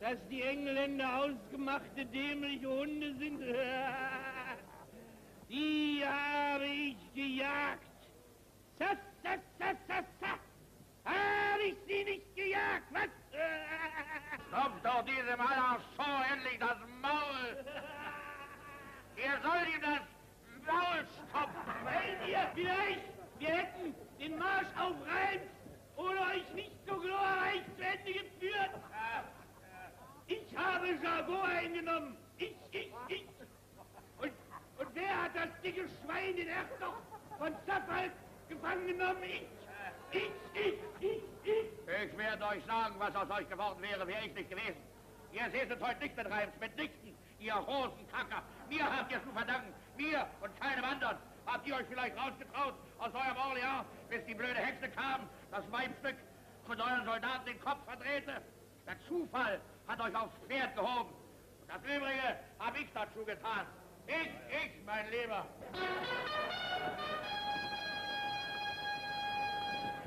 Dass die Engländer ausgemachte dämliche Hunde sind, die habe ich gejagt. Sass, sass, sass, sass, sass. Habe ich sie nicht gejagt, was? Stoppt doch diesem Alençon endlich das Maul. Ihr sollt ihm das Maul stopfen. Wenn ihr vielleicht, wir hätten den Marsch auf Reims ohne euch nicht so glorreich zu Ende geführt. Ich habe Jargon eingenommen. Ich. Und wer hat das dicke Schwein, den Herzog von Zappalt, gefangen genommen? Ich. Ich werde euch sagen, was aus euch geworden wäre, wäre ich nicht gewesen. Ihr seht es heute nicht mit Reims, mitnichten, ihr Rosenkacker. Mir habt ihr zu verdanken, mir und keinem anderen. Habt ihr euch vielleicht rausgetraut aus eurem Orleans, bis die blöde Hexe kam, das Weibstück von euren Soldaten den Kopf verdrehte? Der Zufall hat euch aufs Pferd gehoben. Und das Übrige habe ich dazu getan. Ich, mein Lieber.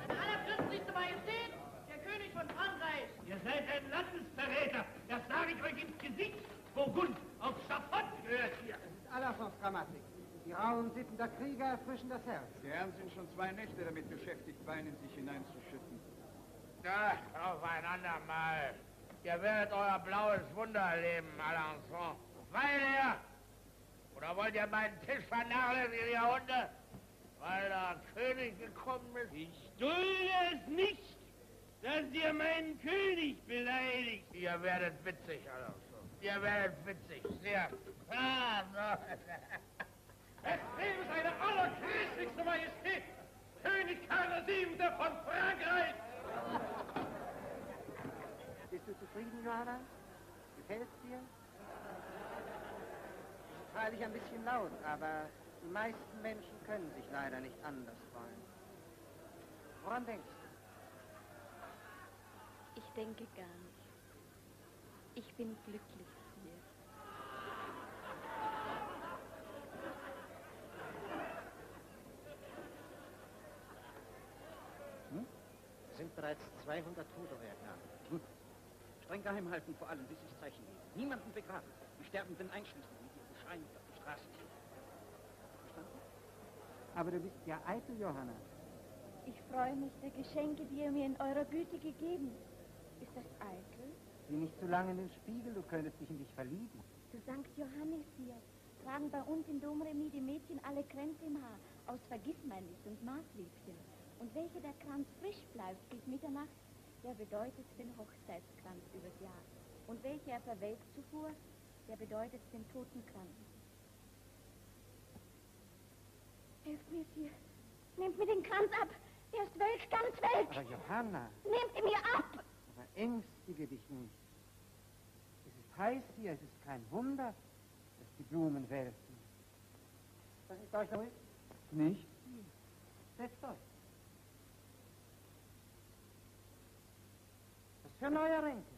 Allerchristlichste Majestät, der König von Frankreich. Ihr seid ein Landesverräter. Das sage ich euch ins Gesicht. Burgund, auf Schafott gehört hier. Das ist Alaphons Grammatik. Die rauen Sitten der Krieger erfrischen das Herz. Die Herren sind schon 2 Nächte damit beschäftigt, Wein in sich hineinzuschütten. Da, auf ein andermal. Ihr werdet euer blaues Wunder erleben, Alençon. Weil ihr, oder wollt ihr meinen Tisch vernachlässigen, ihr Hunde? Weil der König gekommen ist. Ich dulde es nicht, dass ihr meinen König beleidigt. Ihr werdet witzig, Alençon. Ihr werdet witzig, sehr. Ah, so. Es lebe seine allerchristlichste Majestät, König Karl VII. Von Frankreich. Bist du zufrieden, Johanna? Gefällt's dir? Freilich ein bisschen laut, aber die meisten Menschen können sich leider nicht anders freuen. Woran denkst du? Ich denke gar nicht. Ich bin glücklich hier. Hm? Es sind bereits 200 Tote erkannt. Hm. Streng geheim halten, vor allem, bis ich Zeichen gebe. Niemanden begraben. Die Sterbenden einschließen mit ihren Schreien auf die Straße. Verstanden? Aber du bist ja eitel, Johanna. Ich freue mich der Geschenke, die ihr mir in eurer Güte gegeben. Ist das eitel? Sieh nicht zu lange in den Spiegel, du könntest dich in dich verlieben. Zu St. Johannes hier tragen bei uns in Domrémy die Mädchen alle Kränze im Haar aus Vergissmeinnicht und Maßliebchen. Und welche der Kranz frisch bleibt bis Mitternacht, der bedeutet den Hochzeitskranz übers Jahr. Und welcher er verwelkt zuvor, der bedeutet den Totenkranz. Helft mir hier. Nehmt mir den Kranz ab. Er ist welk, ganz welk. Aber Johanna. Nehmt ihn mir ab. Aber ängstige dich nicht. Es ist heiß hier, es ist kein Wunder, dass die Blumen welken. Das ist euch ruhig? Nicht? Setzt euch. Was für neue Ränke.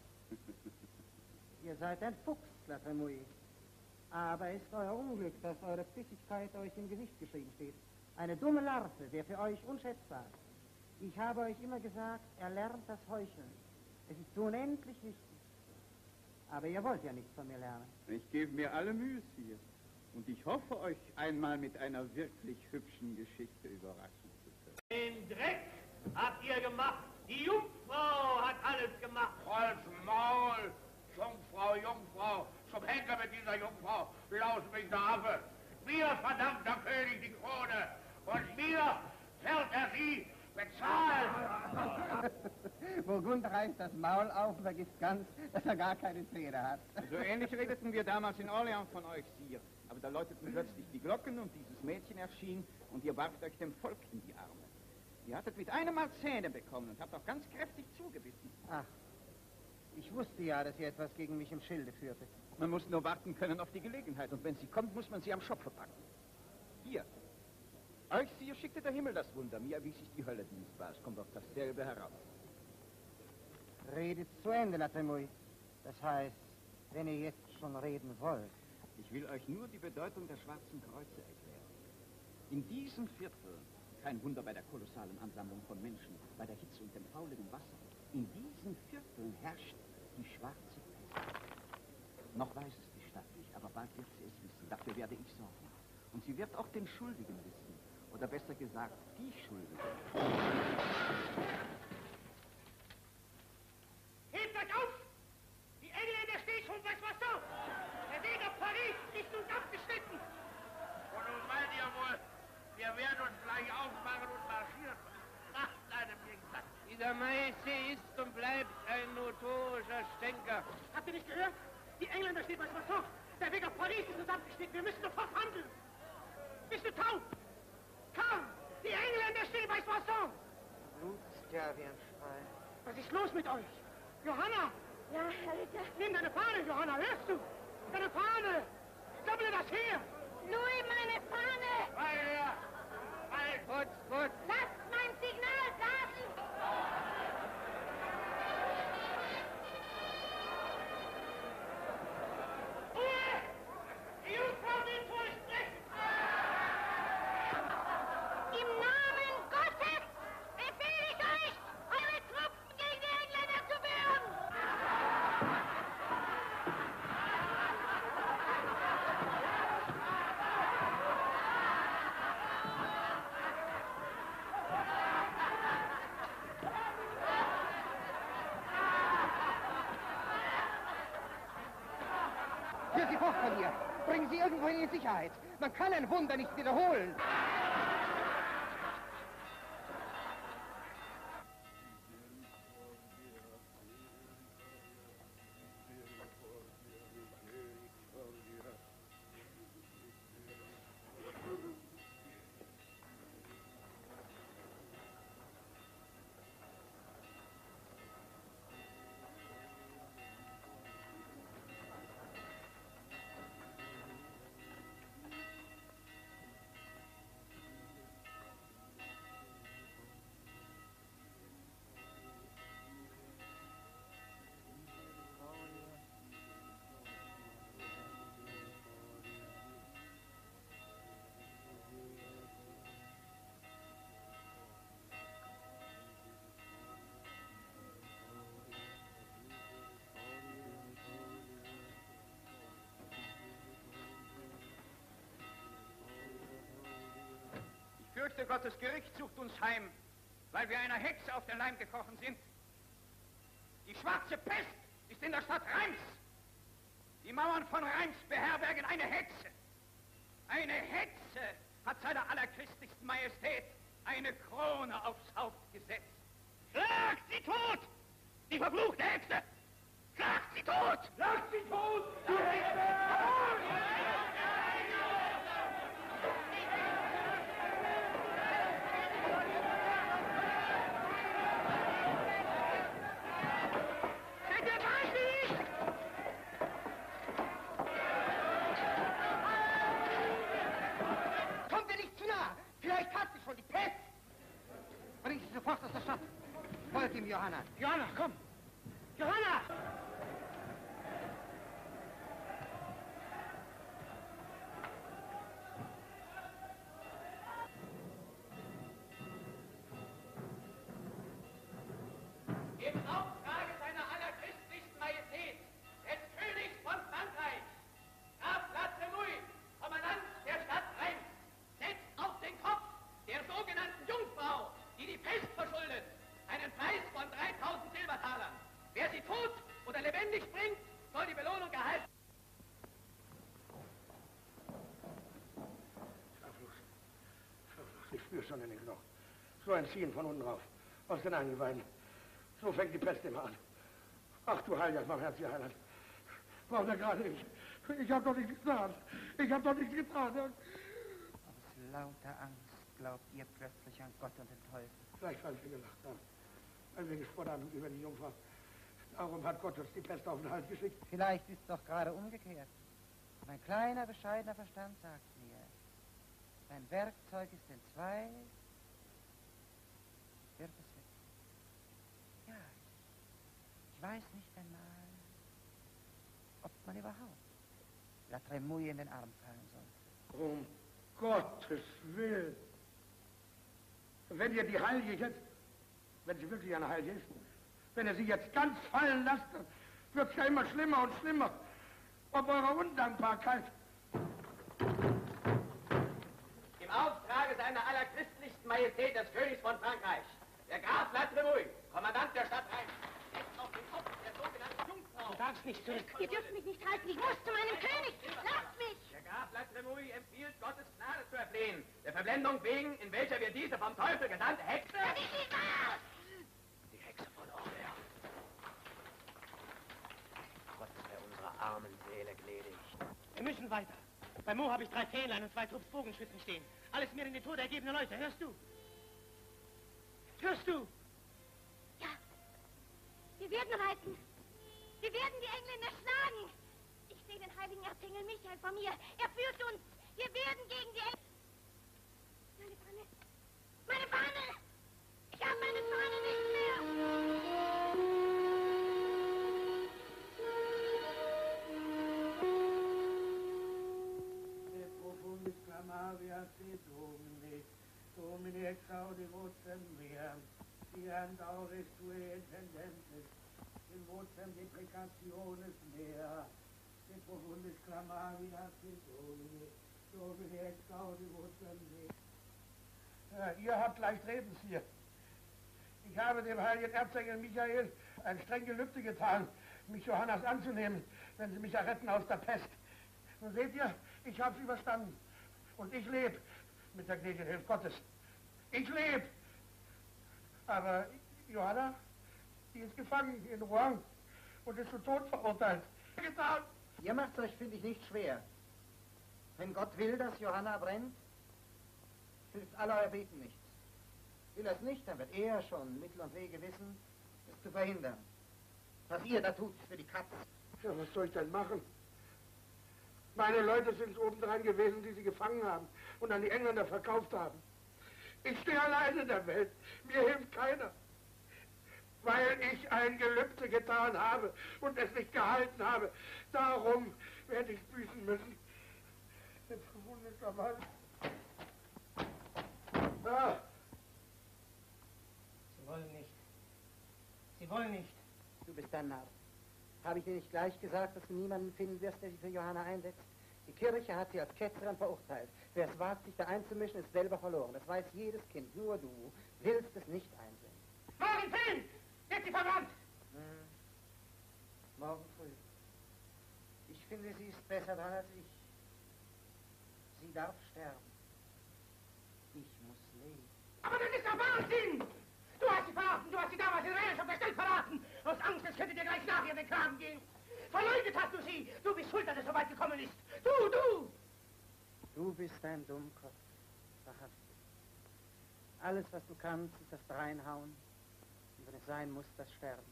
Ihr seid ein Fuchs, La Tremouille. Aber ist euer Unglück, dass eure Pfiffigkeit euch im Gesicht geschrieben steht. Eine dumme Larve, der für euch unschätzbar ist. Ich habe euch immer gesagt, erlernt das Heucheln. Es ist unendlich wichtig. Aber ihr wollt ja nichts von mir lernen. Ich gebe mir alle Mühe hier. Und ich hoffe, euch einmal mit einer wirklich hübschen Geschichte überraschen zu können. Den Dreck habt ihr gemacht. Die Jungfrau hat alles gemacht. Holz Maul! Jungfrau, Jungfrau! Zum Henker mit dieser Jungfrau! Laus mich der Affe! Mir verdammt der König die Krone! Und mir fällt er sie! Bezahlen! Burgund reißt das Maul auf und vergisst ganz, dass er gar keine Zähne hat. So ähnlich redeten wir damals in Orleans von euch, Sire. Aber da läuteten plötzlich die Glocken und dieses Mädchen erschien und ihr warft euch dem Volk in die Arme. Ihr hattet mit einem Mal Zähne bekommen und habt auch ganz kräftig zugebissen. Ach, ich wusste ja, dass ihr etwas gegen mich im Schilde führte. Man muss nur warten können auf die Gelegenheit und wenn sie kommt, muss man sie am Schopfe packen. Hier. Euch, Sire, schickte der Himmel das Wunder, mir erwies sich die Hölle dienstbar. Es kommt auf dasselbe heraus. Redet zu Ende, La Tremouille. Das heißt, wenn ihr jetzt schon reden wollt. Ich will euch nur die Bedeutung der schwarzen Kreuze erklären. In diesem Viertel, kein Wunder bei der kolossalen Ansammlung von Menschen, bei der Hitze und dem fauligen Wasser, in diesem Viertel herrscht die schwarze Pest. Noch weiß es die Stadt nicht, aber bald wird sie es wissen. Dafür werde ich sorgen. Und sie wird auch den Schuldigen wissen. Oder besser gesagt, die Schuldigen. Hebt euch auf! Die Engländer stehen schon bei Soissons! Der Weg auf Paris ist uns abgeschnitten! Und nun meint ihr wohl, wir werden uns gleich aufmachen und marschieren. Macht einem Gegensatz! Dieser Maisy ist und bleibt ein notorischer Stänker. Habt ihr nicht gehört? Die Engländer stehen bei Soissons! Der Weg auf Paris ist uns abgeschnitten! Wir müssen sofort handeln! Bist du taub? Komm! Die Engländer stehen bei Soissons! Blutst ja wie ein Schwein. Was ist los mit euch? Johanna! Ja, Alter. Nimm deine Fahne, Johanna, hörst du? Deine Fahne! Sammle das her! Nur meine Fahne! Weiter! Halt, putz, putz! Lasst mein Signal sagen! Ruhe! Die Jungfrau will vor euch sprechen! Bringen Sie irgendwohin in Sicherheit. Man kann ein Wunder nicht wiederholen. Gottes Gericht sucht uns heim, weil wir einer Hexe auf den Leim gekrochen sind. Die schwarze Pest ist in der Stadt Reims. Die Mauern von Reims beherbergen eine Hexe. Eine Hexe hat seiner allerchristlichsten Majestät eine Krone aufs Haupt gesetzt. Schlagt sie tot! Die verfluchte Hexe! Schlagt sie tot! Schlagt sie tot! Die Hexe! ich kannte schon, die Pest! Bring sie sofort aus der Stadt. Folgt ihm, Johanna. Johanna, komm! Johanna! Sondern nicht noch. So ein Ziehen von unten rauf, aus den Eingeweiden. So fängt die Pest immer an. Ach du Heiliger, mein Herz, ihr Heiland. Braucht er gerade nicht. Ich hab doch nichts getan. Ich hab doch nichts getan. Aus lauter Angst glaubt ihr plötzlich an Gott und den Teufel. Vielleicht, weil wir gelacht haben. Weil wir gesprochen haben über die Jungfrau. Darum hat Gott uns die Pest auf den Hals geschickt. Vielleicht ist es doch gerade umgekehrt. Mein kleiner, bescheidener Verstand sagt mir, dein Werkzeug ist in zwei, wird es weg. Ja, ich weiß nicht einmal, ob man überhaupt La Tremouille in den Arm fallen sollte. Um Gottes Willen! Wenn ihr die Heilige jetzt, wenn sie wirklich eine Heilige ist, wenn ihr sie jetzt ganz fallen lasst, dann wird es ja immer schlimmer und schlimmer. Ob eurer Undankbarkeit. Im Auftrage seiner allerchristlichsten Majestät des Königs von Frankreich, der Graf La Tremouille, Kommandant der Stadt Reims, setzt auf den Kopf der sogenannten Jungfrau. Du darfst nicht zurück. Ihr dürft mich nicht halten, ich muss zu meinem König. Lasst mich! Der Graf La Tremouille empfiehlt, Gottes Gnade zu erflehen, der Verblendung wegen, in welcher wir diese vom Teufel genannte Hexe... Die Hexe von Orleans. Gott sei unserer armen Seele gnädig. Wir müssen weiter. Bei Mo habe ich 3 Fähnlein und 2 Trupps Bogenschützen stehen. Alles mir in die Tode ergebene Leute. Hörst du? Hörst du? Ja. Wir werden reiten. Wir werden die Engländer schlagen. Ich sehe den heiligen Erzengel Michael vor mir. Er führt uns. Wir werden gegen die Engländer... Meine Fahne. Meine Fahne! Ich habe meine Fahne nicht mehr! Maria si domine, domine exaudi vocem meam, siant auris tue intendentis, in vocem deprecationes mea, de profundis clamaria si domine, domine exaudi vocem meam. Ihr habt leicht Redens hier. Ich habe dem heiligen Erzengel Michael ein streng Gelübde getan, mich Johannas anzunehmen, wenn sie mich erretten aus der Pest. Nun seht ihr, ich hab's überstanden. Und ich lebe mit der gnädigen Hilfe Gottes. Ich lebe. Aber Johanna, die ist gefangen in Rouen und ist zu Tod verurteilt. Getan. Ihr macht euch, finde ich, nicht schwer. Wenn Gott will, dass Johanna brennt, hilft aller euer Beten nichts. Will er es nicht, dann wird er schon Mittel und Wege wissen, es zu verhindern. Was ihr da tut, ist für die Katze. Ja, was soll ich denn machen? Meine Leute sind obendrein gewesen, die sie gefangen haben und an die Engländer verkauft haben. Ich stehe alleine in der Welt. Mir hilft keiner. Weil ich ein Gelübde getan habe und es nicht gehalten habe. Darum werde ich büßen müssen. Jetzt verwundet am Hals. Ah. Sie wollen nicht. Sie wollen nicht. Du bist ein Narr. Habe ich dir nicht gleich gesagt, dass du niemanden finden wirst, der sich für Johanna einsetzt? Die Kirche hat sie als Ketzerin verurteilt. Wer es wagt, sich da einzumischen, ist selber verloren. Das weiß jedes Kind. Nur du willst es nicht einsehen. Morgen früh! Wird sie verwandt! Morgen früh. Ich finde, sie ist besser dran als ich. Sie darf sterben. Ich muss leben. Aber das ist doch Wahnsinn! Du hast sie verraten! Du hast sie damals in Reims auf der Stelle verraten! Aus Angst, es könnte dir gleich nach ihr den Kragen gehen! Verleugnet hast du sie! Du bist schuld, dass es so weit gekommen ist! Du! Du bist ein Dummkopf, wahrhaftig. Alles, was du kannst, ist das Dreinhauen. Und wenn es sein muss, das Sterben.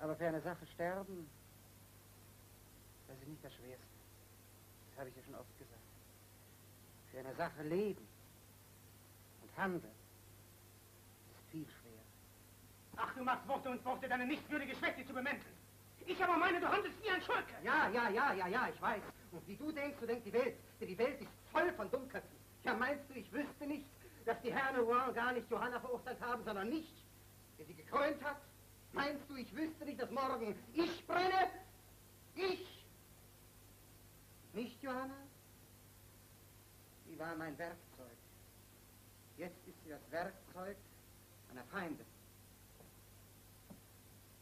Aber für eine Sache sterben, das ist nicht das Schwerste. Das habe ich dir schon oft gesagt. Für eine Sache leben, und Handel ist viel schwerer. Ach, du machst Worte und Worte, deine nichtswürdige Schwäche zu bemänteln. Ich aber meine, du handelst wie ein Schurke. Ja, ich weiß. Und wie du denkst, so denkt die Welt. Denn die Welt ist voll von Dummköpfen. Ja, meinst du, ich wüsste nicht, dass die Herren Rouen gar nicht Johanna verurteilt haben, sondern nicht, der sie gekrönt hat? Meinst du, ich wüsste nicht, dass morgen ich brenne? Ich! Nicht, Johanna? Sie war mein Werkzeug. Jetzt ist sie das Werkzeug einer Feinde.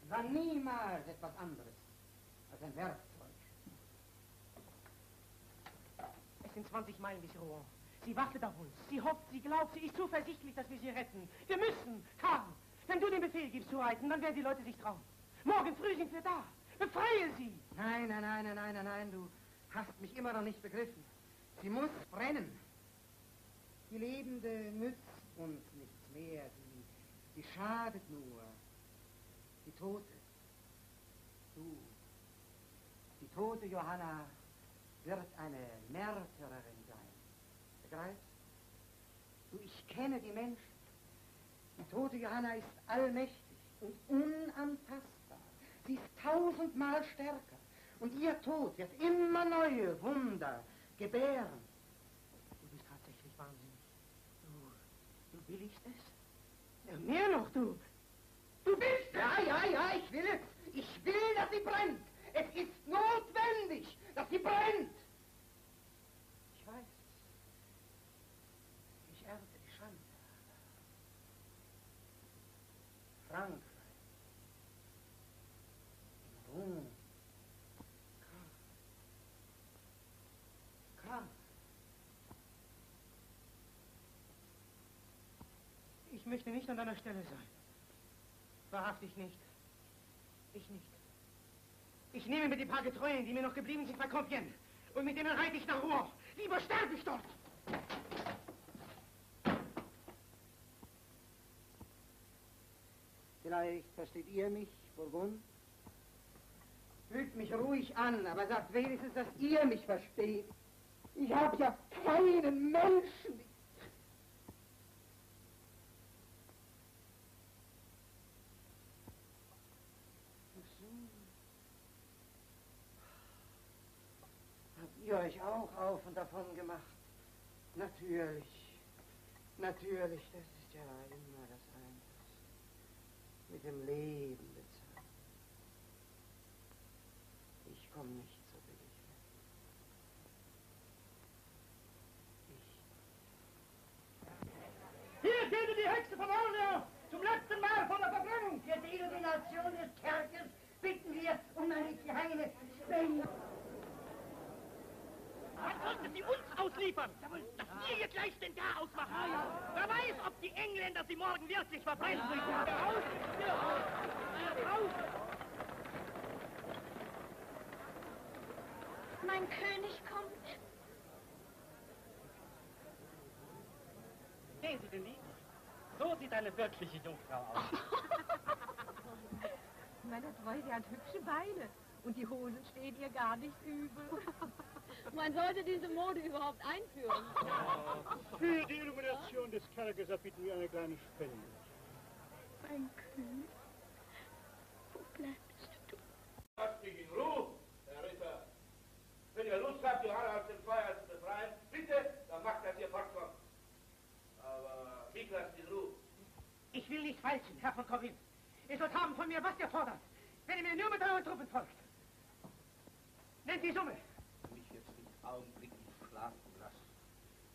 Es war niemals etwas anderes als ein Werkzeug. Es sind 20 Meilen bis Rouen. Sie wartet auf uns. Sie hofft, sie glaubt, sie ist zuversichtlich, dass wir sie retten. Wir müssen, Karl. Wenn du den Befehl gibst zu reiten, dann werden die Leute sich trauen. Morgen früh sind wir da. Befreie sie! Nein, du hast mich immer noch nicht begriffen. Sie muss brennen. Die Lebende nützt uns nichts mehr. Sie schadet nur. Die Tote. Du. Die Tote Johanna wird eine Märtyrerin sein. Begreifst? Du, ich kenne die Menschen. Die tote Johanna ist allmächtig und unantastbar. Sie ist 1000-mal stärker. Und ihr Tod wird immer neue Wunder gebären. Du bist tatsächlich wahnsinnig. Du willigst es? Ja, mehr noch, du willst es! Ja, ich will es. Ich will, dass sie brennt. Es ist notwendig, dass sie brennt. Ich weiß. Ich ernte die Schande. Frankreich. In Rom. Karl. Ich möchte nicht an deiner Stelle sein. Wahrhaftig nicht. Ich nicht. Ich nehme mir die paar Getreuen, die mir noch geblieben sind, bei Kompien. Und mit denen reite ich nach Rouen. Lieber sterbe ich dort. Vielleicht versteht ihr mich, Burgund? Fügt mich ruhig an, aber sagt wenigstens, dass ihr mich versteht. Ich habe ja keinen Menschen. Habt ihr euch auch auf und davon gemacht? Natürlich, das ist ja immer das eine. Mit dem Leben bezahlen. Ich komme nicht so billig weg. Hier geht die Hexe von Orleans zum letzten Mal vor der Verbrennung. Für die Illumination des Kerkers bitten wir um eine kleine Spende. Was sollten Sie uns ausliefern? Dass wir hier gleich den Gar ausmachen. Wer weiß, ob die Engländer sie morgen wirklich verbrennen. Raus! Mein König kommt. Sehen Sie den Lied? So sieht eine wirkliche Jungfrau aus. Meine Frau, sie hat hübsche Beine. Und die Hosen stehen ihr gar nicht übel. Man sollte diese Mode überhaupt einführen. Für die Illumination des Kerkers erbitten wir eine kleine Spende. Mein König, wo bleibst du? Lasst mich in Ruhe, Herr Ritter. Wenn ihr Lust habt, Johanna aus dem Feuer zu befreien, bitte, dann macht, dass ihr fortkommt. Aber mich lasst in Ruhe. Ich will nicht falschen, Herr von Corinth. Ihr sollt haben von mir, was ihr fordert, wenn ihr mir nur mit euren Truppen folgt. Nennt die Summe. Wenn ich jetzt den Augenblick nicht schlafen lasse,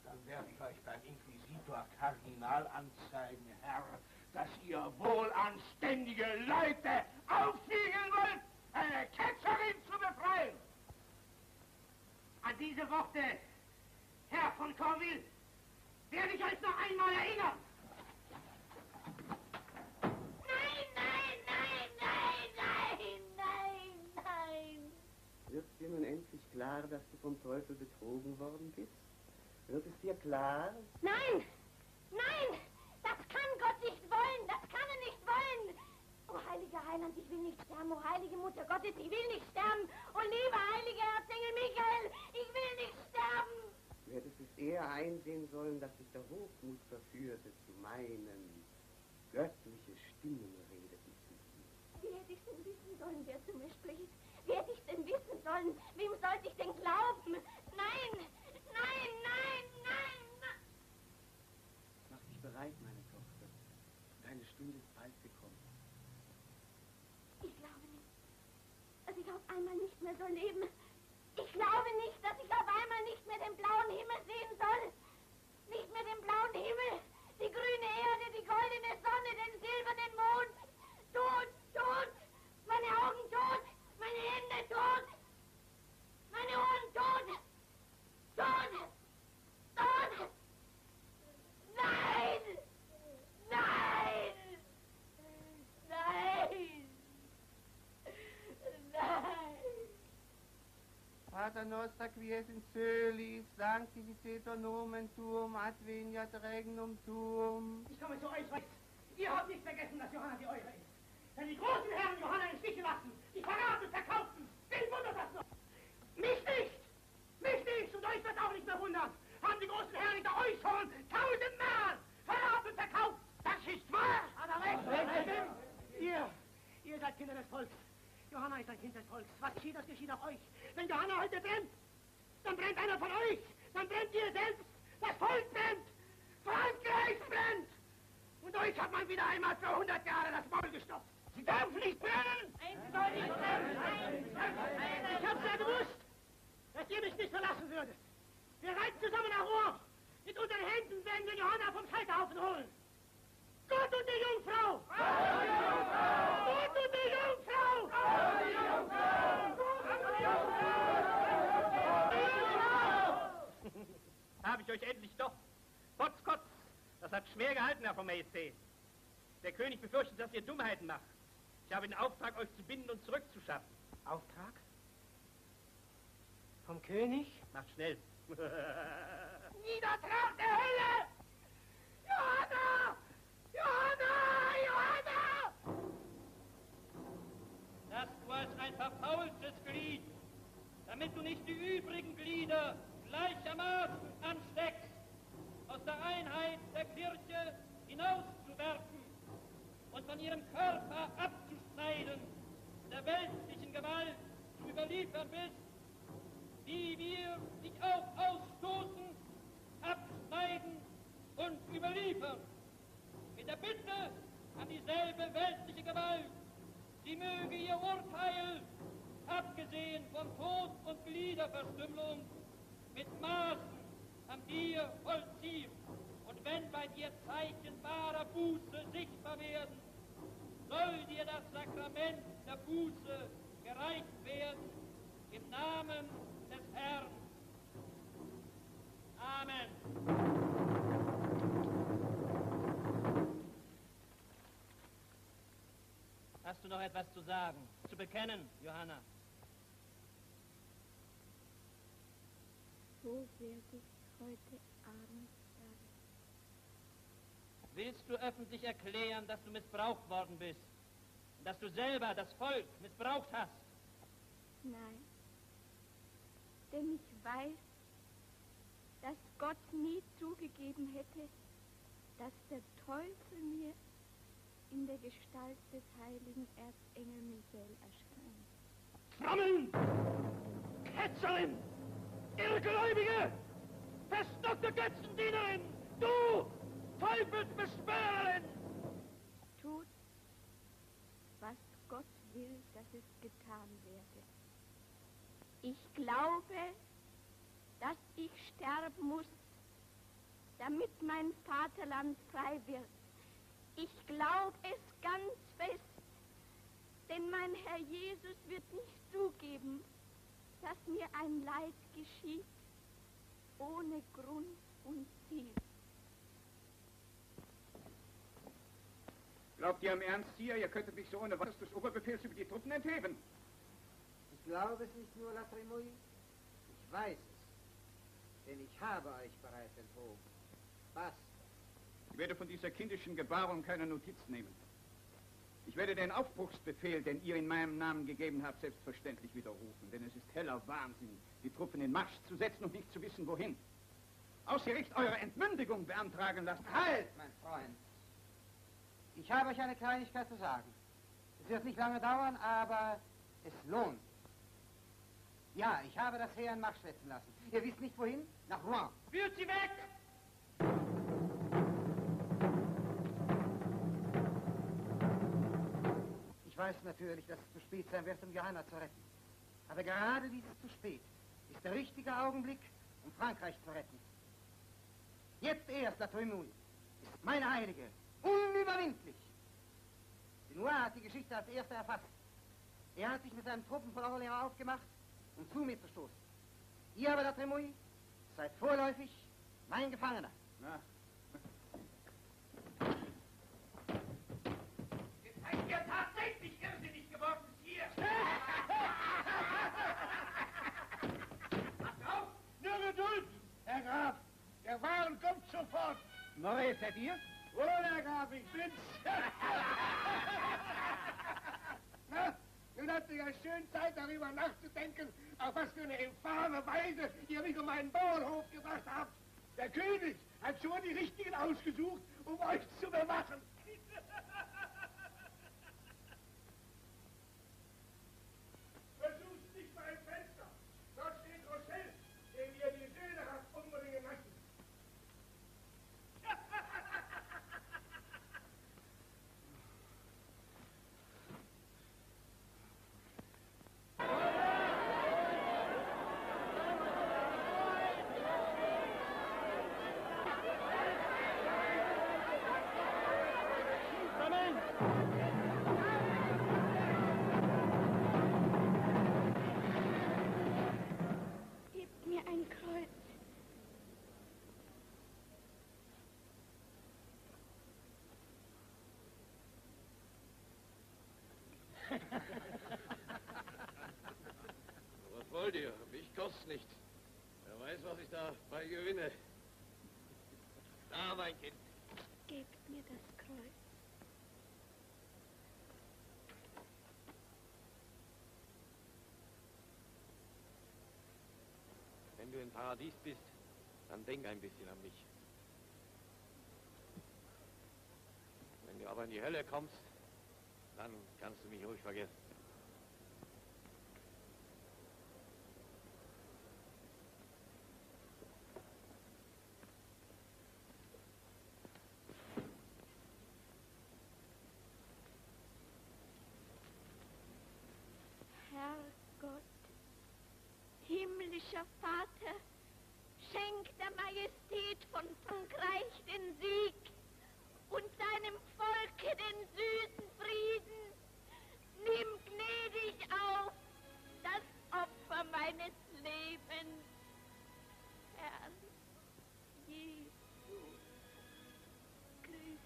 dann werde ich euch beim Inquisitor Kardinal anzeigen, Herr, dass ihr wohlanständige Leute aufsiegeln wollt, eine Ketzerin zu befreien. An diese Worte, Herr von Corville, werde ich euch noch einmal erinnern. Wird dir nun endlich klar, dass du vom Teufel betrogen worden bist? Wird es dir klar? Nein! Das kann Gott nicht wollen! Das kann er nicht wollen! Oh, heiliger Heiland, ich will nicht sterben! Oh, heilige Mutter Gottes, ich will nicht sterben! Oh, lieber heiliger Erzengel Michael, ich will nicht sterben! Du hättest es eher einsehen sollen, dass sich der Hochmut verführte, zu meinen, göttliche Stimmen redeten zu mir. Wie hätte ich denn wissen sollen, wer zu mir spricht? Wie hätte ich denn wissen sollen? Wem sollte ich denn glauben? Nein, nein, nein, nein, nein! Mach dich bereit, meine Tochter. Deine Stunde ist bald gekommen. Ich glaube nicht, dass ich auf einmal nicht mehr so leben. Ich glaube nicht, dass ich auf einmal nicht mehr den blauen Himmel sehen soll. Nicht mehr den blauen Himmel, die grüne Erde, die goldene Sonne, den silbernen Mond. Tot, tot, meine Augen tot, meine Hände tot, meine Ohren tot, tot, tot. Nein, nein, nein, nein. Pater nostra quies in Sölis, sanctificetur nomen tuum, adveniat regnum tuum. Ich komme zu euch, Rex. Ihr habt nicht vergessen, dass Johanna die eure ist. Wenn die großen Herren Johanna im Stich lassen, die verraten, verkauften, wen wundert das noch? Mich nicht! Mich nicht! Und euch wird auch nicht mehr wundern! Haben die großen Herren hinter euch schon tausendmal verraten, verkauft! Das ist wahr! Aber Rex, ihr seid Kinder des Volkes. Johanna ist ein Kind des Volks. Was geschieht, das geschieht auch euch. Wenn Johanna heute brennt, dann brennt einer von euch. Dann brennt ihr selbst. Das Volk brennt. Frankreich brennt. Und euch hat man wieder einmal für 100 Jahre das Maul gestopft. Sie darf nicht brennen. Sie soll nicht brennen. Ich hab's ja gewusst, dass ihr mich nicht verlassen würdet. Wir reiten zusammen nach Rouen. Mit unseren Händen werden wir Johanna vom Scheiterhaufen holen. Gott und die Jungfrau! Gott und die Jungfrau! Gott und die Jungfrau! Habe ich euch endlich doch! Potz, Kotz! Das hat schwer gehalten, Herr von Majestät. Der König befürchtet, dass ihr Dummheiten macht. Ich habe den Auftrag, euch zu binden und zurückzuschaffen. Auftrag? Vom König? Macht schnell! Niedertrag der Hölle! Johanna! Johanna! Johanna! Das war ein verfaultes Glied, damit du nicht die übrigen Glieder gleichermaßen ansteckst, aus der Einheit der Kirche hinauszuwerfen und von ihrem Körper abzuschneiden, der weltlichen Gewalt zu überliefern bist, wie wir dich auch ausstoßen, abschneiden und überliefern. Mit der Bitte an dieselbe weltliche Gewalt, sie möge ihr Urteil, abgesehen von Tod und Gliederverstümmelung, mit Maßen an dir vollziehen. Und wenn bei dir Zeichen wahrer Buße sichtbar werden, soll dir das Sakrament der Buße gereicht werden, im Namen des Herrn. Amen. Hast du noch etwas zu sagen, zu bekennen, Johanna? So werde ich heute Abend sagen. Willst du öffentlich erklären, dass du missbraucht worden bist? Und dass du selber das Volk missbraucht hast? Nein. Denn ich weiß, dass Gott nie zugegeben hätte, dass der Teufel mir in der Gestalt des heiligen Erzengel Michael erscheint. Frommeln! Ketzerin! Irrgläubige! Verstockte Götzendienerin! Du! Teufelsbeschwörerin! Tut, was Gott will, dass es getan werde. Ich glaube, dass ich sterben muss, damit mein Vaterland frei wird. Ich glaube es ganz fest, denn mein Herr Jesus wird nicht zugeben, dass mir ein Leid geschieht, ohne Grund und Ziel. Glaubt ihr im Ernst hier, ihr könntet mich so ohne Wasser des Oberbefehls über die Truppen entheben? Ich glaube es nicht nur, La Tremouille, ich weiß es, denn ich habe euch bereits enthoben. Was? Ich werde von dieser kindischen Gebarung keine Notiz nehmen. Ich werde den Aufbruchsbefehl, den ihr in meinem Namen gegeben habt, selbstverständlich widerrufen. Denn es ist heller Wahnsinn, die Truppen in Marsch zu setzen und nicht zu wissen, wohin. aus Gericht eure Entmündigung beantragen lassen. Halt, mein Freund. Ich habe euch eine Kleinigkeit zu sagen. Es wird nicht lange dauern, aber es lohnt. Ja, ich habe das Heer in Marsch setzen lassen. Ihr wisst nicht wohin? Nach Rouen. Führt sie weg! Ich weiß natürlich, dass es zu spät sein wird, um Johanna zu retten. Aber gerade dieses zu spät ist der richtige Augenblick, um Frankreich zu retten. Jetzt erst, La Trémouille, ist meine Heilige unüberwindlich. Denoir hat die Geschichte als Erster erfasst. Er hat sich mit seinen Truppen von Orleans aufgemacht, um zu mir zu stoßen. Ihr aber, La Trémouille, seid vorläufig mein Gefangener. Na. Jetzt seid ihr tatsächlich irrsinnig geworden, hier! Auf! Nur Geduld, Herr Graf! Der Wagen kommt sofort! Maurice, seid ihr? Oh, Herr Graf, ich bin's! Na, nun habt ihr ja schön Zeit, darüber nachzudenken, auf was für eine infame Weise ihr mich um meinen Bauernhof gebracht habt. Der König hat schon die Richtigen ausgesucht, um euch zu bewachen. Versucht nicht mal ein Fenster. Dort steht Rochelle, den ihr die Söhne habt umbringen lassen. Was wollt ihr? Mich kostet's nicht. Wer weiß, was ich dabei gewinne. Da, mein Kind. Gebt mir das Kreuz. Wenn du im Paradies bist, dann denk ein bisschen an mich. Wenn du aber in die Hölle kommst, dann kannst du mich ruhig vergessen. Herrgott, himmlischer Vater, schenk der Majestät von Frankreich den Sieg und seinem Volke den süßen Frieden. Nimm gnädig auf das Opfer meines Lebens, Herr Jesus Christus.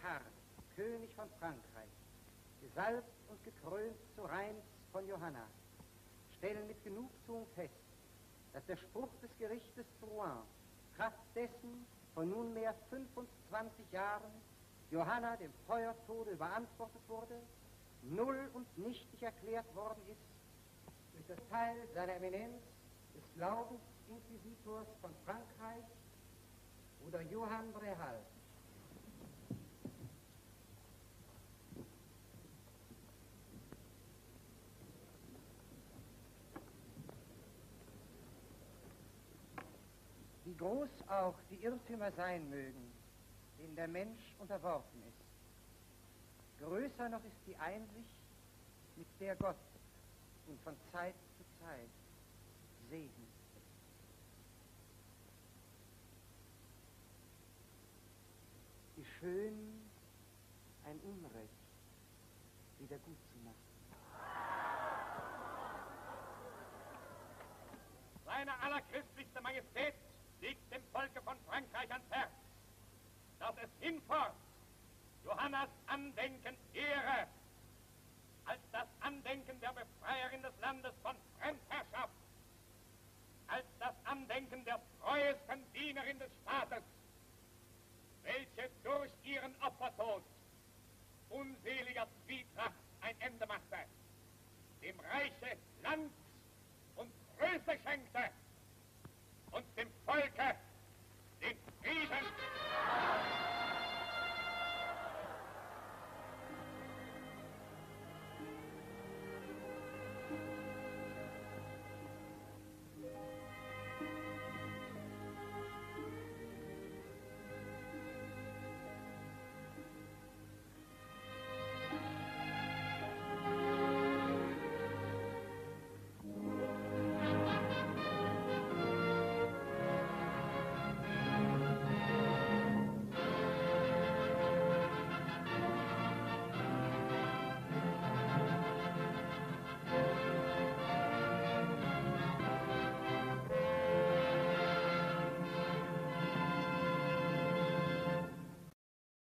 Karl, König von Frankreich, gesalbt und gekrönt zu Reims von Johanna, stellen mit Genugtuung fest, dass der Spruch des Gerichtes zu Rouen Kraft dessen von nunmehr 25 Jahren Johanna dem Feuertode überantwortet wurde, null und nichtig erklärt worden ist, durch das Teil seiner Eminenz des Glaubensinquisitors von Frankreich oder Johann Brehal. Wie groß auch die Irrtümer sein mögen, denen der Mensch unterworfen ist, größer noch ist die Einsicht, mit der Gott und von Zeit zu Zeit segnet. Wie schön ein ein Unrecht wieder gut zu machen. Seine allerchristlichste Majestät liegt dem Volke von Frankreich ans Herz, dass es hinfort Johannas Andenken ehre, als das Andenken der Befreierin des Landes von Fremdherrschaft, als das Andenken der treuesten Dienerin des Staates.